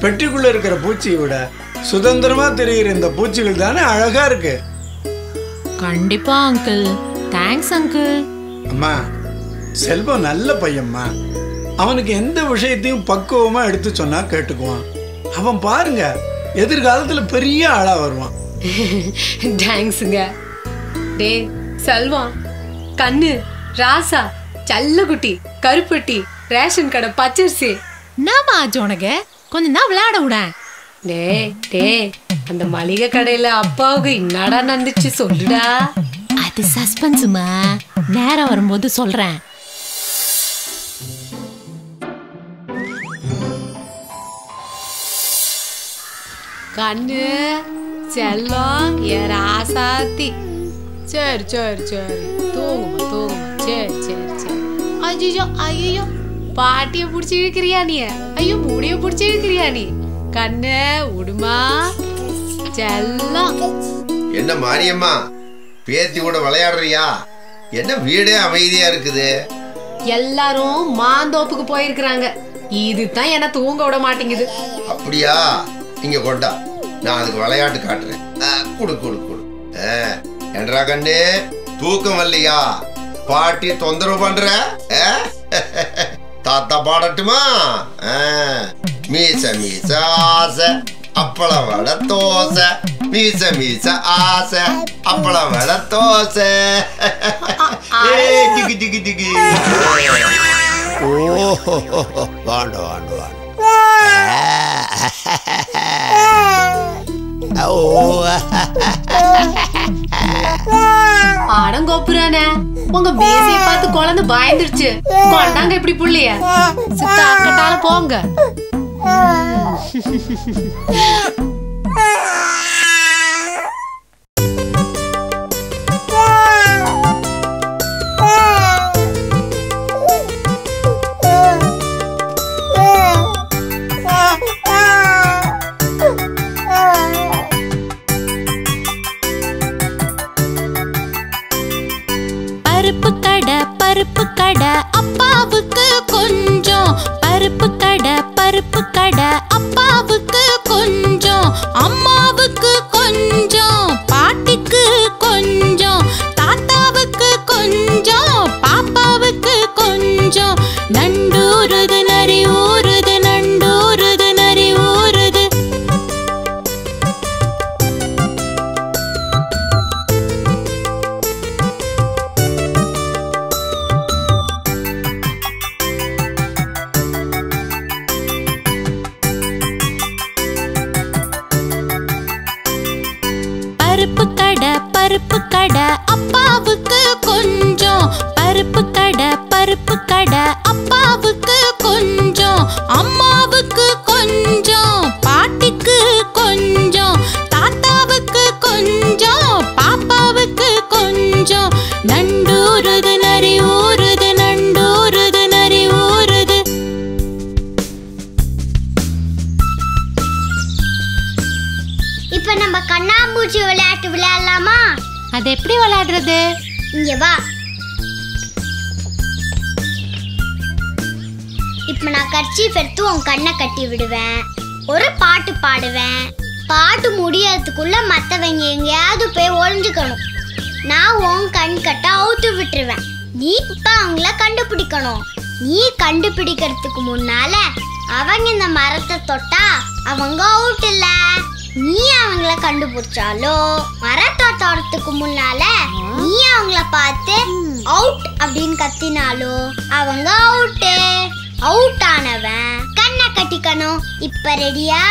பெட்டிக்குள்ள இருக்கிற பூச்சியை விட சுதந்திரமா தெரிகிற இந்த பூச்சிகள் தானே அழகா இருக்கு. கண்டிப்பா அங்கிள், தேங்க்ஸ் அங்கிள். அம்மா, செல்வம் நல்ல பையம்மா. அவனுக்கு எந்த விஷயத்தையும் பக்குவமாக எடுத்து சொன்னால் கேட்டுக்குவான். அவன் பாருங்க எதிர்காலத்தில் பெரிய ஆளாக வருவான். தேங்க்ஸுங்க. டே செல்வான், கண்ணு, ராசா, சல்லகுட்டி, கருப்பட்டி, ரேஷன் கடை, பச்சரிசி, என்னமா ஜோனக கொஞ்சம் நான் விளையாட விடேன். டே டே அந்த மளிகை கடையில அப்பாவுக்கு என்னடா நடந்துச்சு சொல்லுடா. அது சஸ்பென்ஸுமா, நேரம் வரும்போது சொல்றேன். கண்ணு, செல்லம், ஏ ராசாத்தி, சரி சரி சரி தூங்குமா தூங்குமா, சரி சரி சரி. ஐயோ ஐயோ பாட்டிய புடிச்சு இழுக்கிறியா நீ, ஐயோ முடிய புடிச்சு இழுக்கிறியா நீ. கண்ணு உடுமா, செல்லம் என்ன மாரியம்மா பேத்தி கூட விளையாடுறியா? என்ன வீடே அமைதியா இருக்குது. எல்லாரும் மாந்தோப்புக்கு போயிருக்கிறாங்க, இதுதான் என்ன தூங்க விட மாட்டேங்குது. அப்படியா, இங்க கொண்டா நான் அதுக்கு விளையாட்டு காட்டுறேன். குடு குடு குடு. என்றா கண்ணு தூக்கம் வரலையா? பாட்டி தொந்தரவு பண்ற. தாத்தா பாடட்டுமா? மீச மீச ஆசை அப்பள வட தோசை, மீச மீச ஆசை அப்பள வட தோசை. வாண்டு வாண்டு வாண்டு. அடங்கோப்புறானே, உங்க பேசிய பார்த்து குழந்தை பயந்துருச்சு. கொண்டாங்க இப்படி புள்ளைய, சித்தாக்கட்டால போங்க. பருப்பு கடை பருப்பு கடை அப்பாவுக்கு கொஞ்சம், பருப்பு கடை பருப்பு கடை அப்பாவுக்கு கொஞ்சம், அம்மாவுக்கு கொஞ்சம், பாட்டிக்கு கொஞ்சம், தாத்தாவுக்கு கொஞ்சம், பாப்பாவுக்கு கொஞ்சம். நண்டூருது நரி ஊருது, நண்டூருது நரி ஊருது. பருப்பு கடை பருப்பு கடை அப்பாவுக்கு கொஞ்சம், பருப்பு கடை பருப்பு கடை அப்பாவுக்கு கொஞ்சம், அம்மாவுக்கு கொஞ்சம், பாட்டிக்கு கொஞ்சம், தாத்தாவுக்கு கொஞ்சம், பாப்பாவுக்கு கொஞ்சம். நண்டூருது நரி ஊருது, நண்டூருது நரி ஊருது. இப்ப நம்ம கண்ணாமூச்சி விளையாட்டு விளையாடலாமா? அது எப்படி விளையாடுறது? இங்க வா. இப்ப நான் கர்ச்சீஃப் எடுத்து உன் கண்ணை கட்டி விடுவேன். ஒரு பாட்டு பாடுவேன். பாட்டு முடியறதுக்குள்ள மத்தவங்க எங்கேயாவது போய் ஒளிஞ்சுக்கணும். நான் உன் கண் கட்ட அவுத்து விட்டுருவேன். நீ இப்ப அவங்கள கண்டுபிடிக்கணும். நீ கண்டுபிடிக்கிறதுக்கு முன்னால அவங்க இந்த மரத்தை தொட்டா அவங்க அவுட் இல்ல. நீ அவங்கள கண்டுபிடிச்சாலோ மரத்தை தோட்டத்துக்கு முன்னால நீ அவங்கள பார்த்து அவுட் அப்படின்னு கத்தினாலோ அவங்க அவுட்டு. அவுட் ஆனவன் கண்ணை கட்டிக்கணும். இப்ப ரெடியா?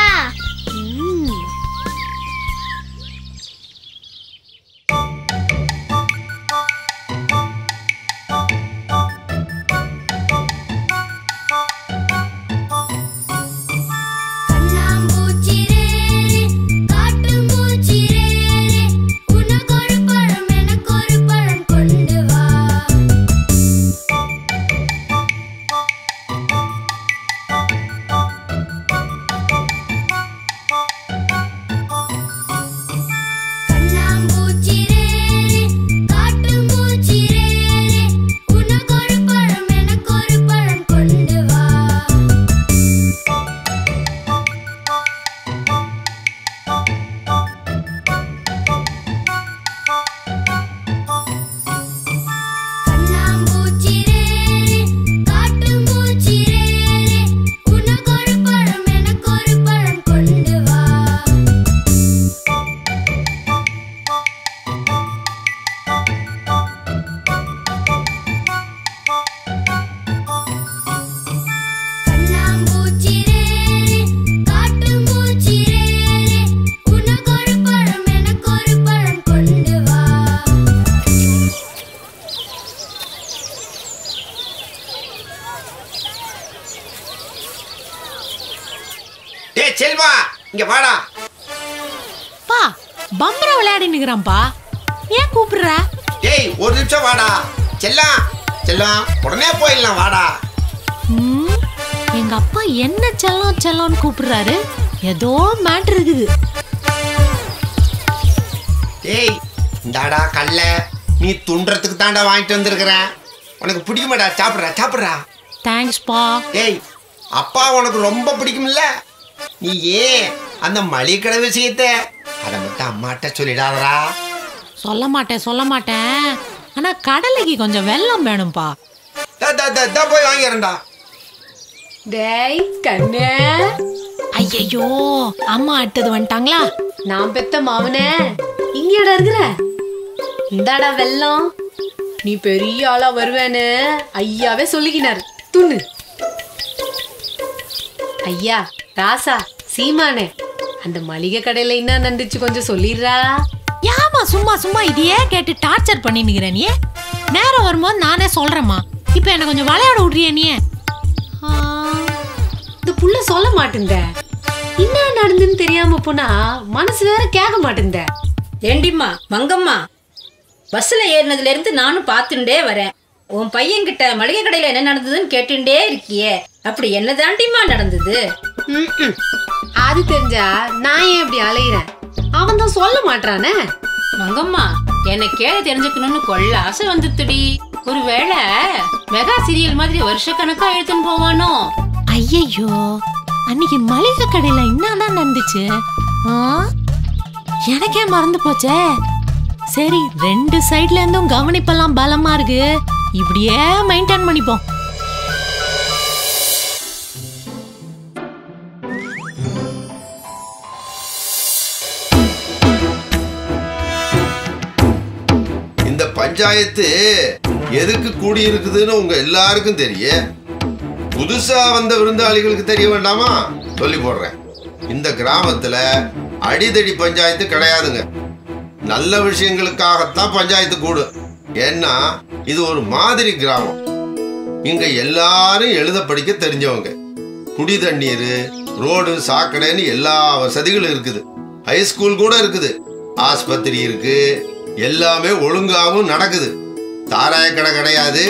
செல்வா இங்க வாடா. பா பம்பர விளையாடி நிக்கறான்பா, ஏன் கூப்பிடுற? டேய் ஒரு நிமிஷம் வாடா. செல்லா செல்லா உடனே போயிடலாம் வாடா. எங்க அப்பா என்ன செல்லம் செல்லம்னு கூப்பிடுறாரு, ஏதோ மேட்டர் இருக்குது. டேய் இந்தாடா கல்ல, நீ துன்றதுக்கு தாண்டா வாங்கிட்டு வந்திருக்கிறேன். உனக்கு பிடிக்குமாடா? சாப்பிட்றா சாப்பிட்றா. தேங்க்ஸ்பா. டேய் அப்பா உனக்கு ரொம்ப பிடிக்கும்ல, நீ ஏன் அந்த மளிகை கடை விஷயத்தை அதை மட்டும் அம்மாட்ட சொல்லிடாதரா. சொல்ல மாட்டேன் சொல்ல மாட்டேன், ஆனால் கடலைக்கு கொஞ்சம் வெள்ளம் வேணும்பா. த போய் வாங்கிறேன்டா. டேய் கண்ணே, ஐயோ அம்மா அடுத்தது வந்துட்டாங்களா? நான் பெத்த மாவனே இங்கேடா இருக்கிற, இந்தாடா வெள்ளம், நீ பெரிய ஆளா வருவேன்னு ஐயாவே சொல்லிக்கினாரு. துண்ணு ஐயா. ராசா சீமானே, அந்த மளிகை கடையில என்ன நந்துச்சு கொஞ்சம் சொல்லிடுறா. ஏமா சும்மா சும்மா இதையே கேட்டு டார்ச்சர் பண்ணினுக்கிறேன் நீ? நேரம் வரும்போது நானே சொல்றேம்மா, இப்ப என்ன கொஞ்சம் விளையாட விடுறிய நீ? இந்த புள்ள சொல்ல மாட்டேந்த, என்ன நடந்துன்னு தெரியாம போனா மனசு வேற கேட்க மாட்டேந்த. ஏண்டிம்மா மங்கம்மா, பஸ்ஸில் ஏறினதுலேருந்து நானும் பார்த்துட்டே வரேன். உன் பையன்கிட்ட மளிகை கடையில் என்ன நடந்ததுன்னு கேட்டுட்டே இருக்கியே, அப்படி என்ன தாண்டிம்மா நடந்தது? ம் அது தெரிஞ்சா நான் ஏன் இப்படி அலையிறேன்? அவன் தான் சொல்ல மாட்டானே. மங்கம்மா என்னை கேள தெரிஞ்சுக்கணும்னு கொள்ள ஆசை வந்துடுடி. ஒருவேளை மெகா சீரியல் மாதிரி வருஷ கணக்காக எழுத்துன்னு போவானோ? ஐயோ அன்னைக்கு மளிகை கடையில் என்னன்னா நடந்துச்சு எனக்கே மறந்து போச்சே. சரி ரெண்டு சைட்ல இருந்தும் கவனிப்பெல்லாம் பலமா இருக்கு, இப்படியே மெயின்டைன் பண்ணிப்போம். இந்த பஞ்சாயத்து எதுக்கு கூடி இருக்குதுன்னு உங்க எல்லாருக்கும் தெரியும். புதுசா வந்த விருந்தாளிகளுக்கு தெரிய வேண்டாமா? சொல்லி போடுறேன், இந்த கிராமத்துல அடிதடி பஞ்சாயத்து கிடையாதுங்க. நல்ல விஷயங்களுக்காகத்தான் பஞ்சாயத்து கூடு. ஏன்னா இது ஒரு மாதிரி கிராமம், இங்க எல்லாரும் எழுத படிக்க தெரிஞ்சவங்க. குடி தண்ணீர், ரோடு, சாக்கடைன்னு எல்லா வசதிகளும் இருக்குது. ஹைஸ்கூல் கூட இருக்குது, ஆஸ்பத்திரி இருக்கு, எல்லாமே ஒழுங்காகவும் நடக்குது. தாராய கடை கிடையாது,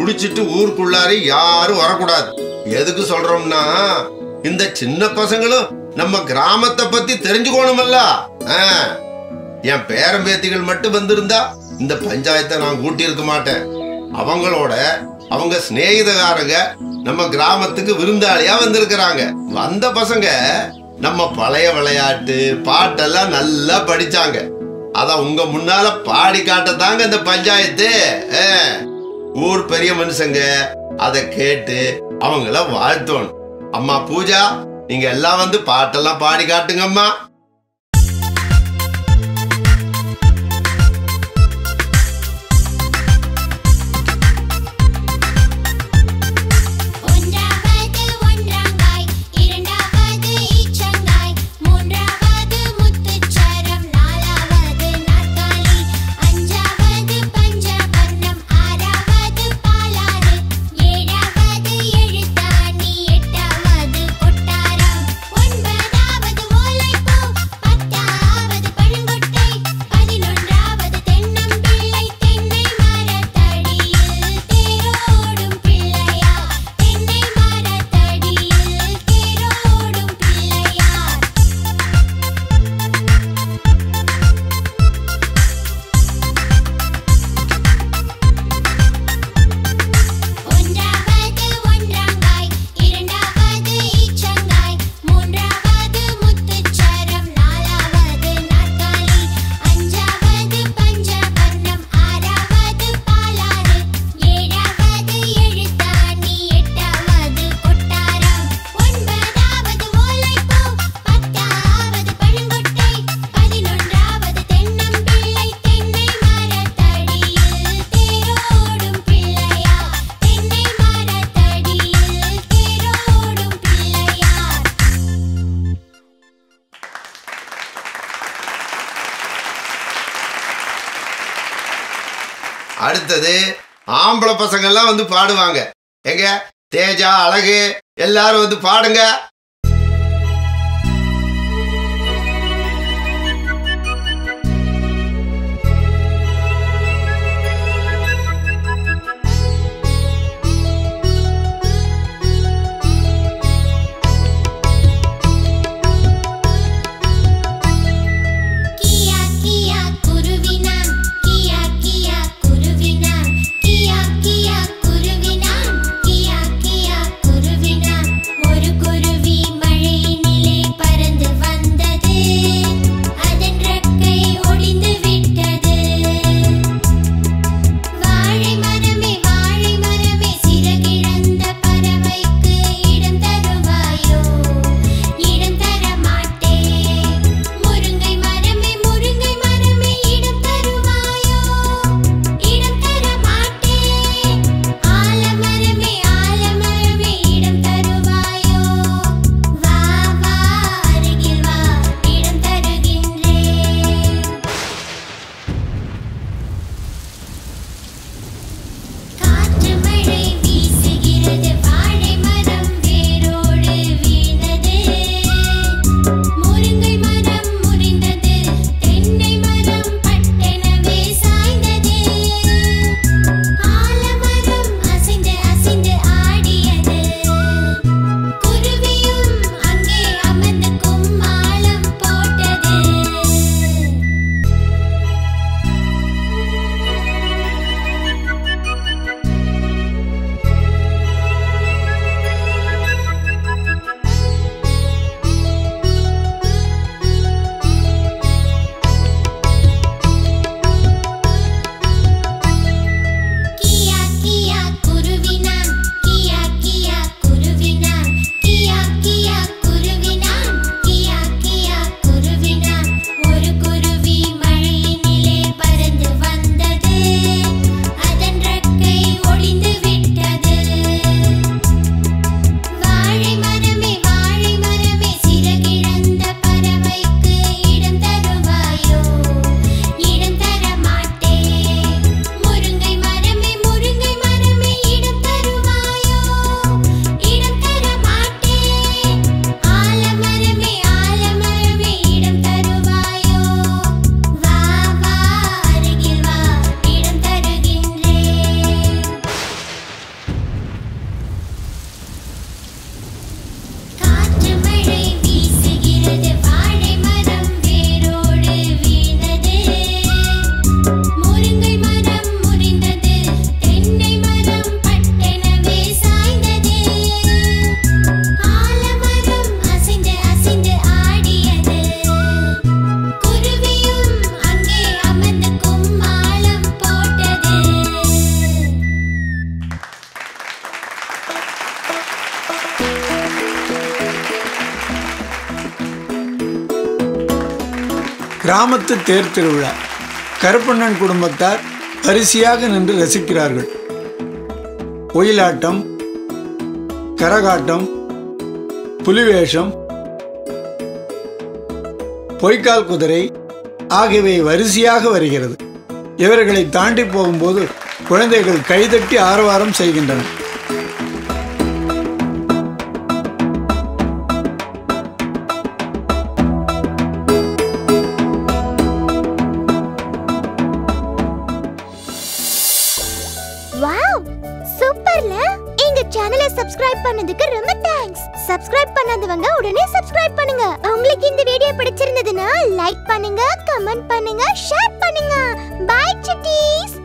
குடிச்சிட்டு ஊருக்குள்ளாரி யாரும் வரக்கூடாது. எதுக்கு சொல்றோம்னா இந்த சின்ன பசங்களும் நம்ம கிராமத்தை பத்தி தெரிஞ்சுக்கணுமல்ல. என் பேரன் பேத்திகள் மட்டும் வந்திருந்தா இந்த பஞ்சாயத்தை நான் கூட்டி இருக்க மாட்டேன். அவங்களோட அவங்க ஸ்நேகிதகாரங்க நம்ம கிராமத்துக்கு விருந்தாளியா வந்திருக்கிறாங்க. வந்த பசங்க நம்ம பழைய விளையாட்டு பாட்டெல்லாம் நல்லா படிச்சாங்க. அதான் உங்க முன்னால பாடி காட்டத்தாங்க இந்த பஞ்சாயத்து. ஊர் பெரிய மனுஷங்க அதை கேட்டு அவங்கள வாழ்த்தணும். அம்மா பூஜா, நீங்க எல்லாம் வந்து பாட்டெல்லாம் பாடி காட்டுங்கம்மா. அடுத்தது ஆம்பளை பசங்கள்லாம் வந்து பாடுவாங்க. எங்க தேஜா அழகு எல்லாரும் வந்து பாடுங்க. கிராமத்து தேர் திருவிழா கருப்பண்ணன் குடும்பத்தார் வரிசையாக நின்று ரசிக்கிறார்கள். ஒயிலாட்டம், கரகாட்டம், புலிவேஷம், பொய்க்கால் குதிரை ஆகியவை வரிசையாக வருகிறது. இவர்களை தாண்டி போகும்போது குழந்தைகள் கைதட்டி ஆரவாரம் செய்கின்றன. சூப்பர்ல! எங்க சேனலை சப்ஸ்கிரைப் பண்ணதுக்கு ரொம்ப தேங்க்ஸ். சப்ஸ்கிரைப் பண்ணாதவங்க உடனே சப்ஸ்கிரைப் பண்ணுங்க. உங்களுக்கு இந்த வீடியோ பிடிச்சிருந்ததுன்னா லைக் பண்ணுங்க, கமெண்ட் பண்ணுங்க, ஷேர் பண்ணுங்க. Bye cities.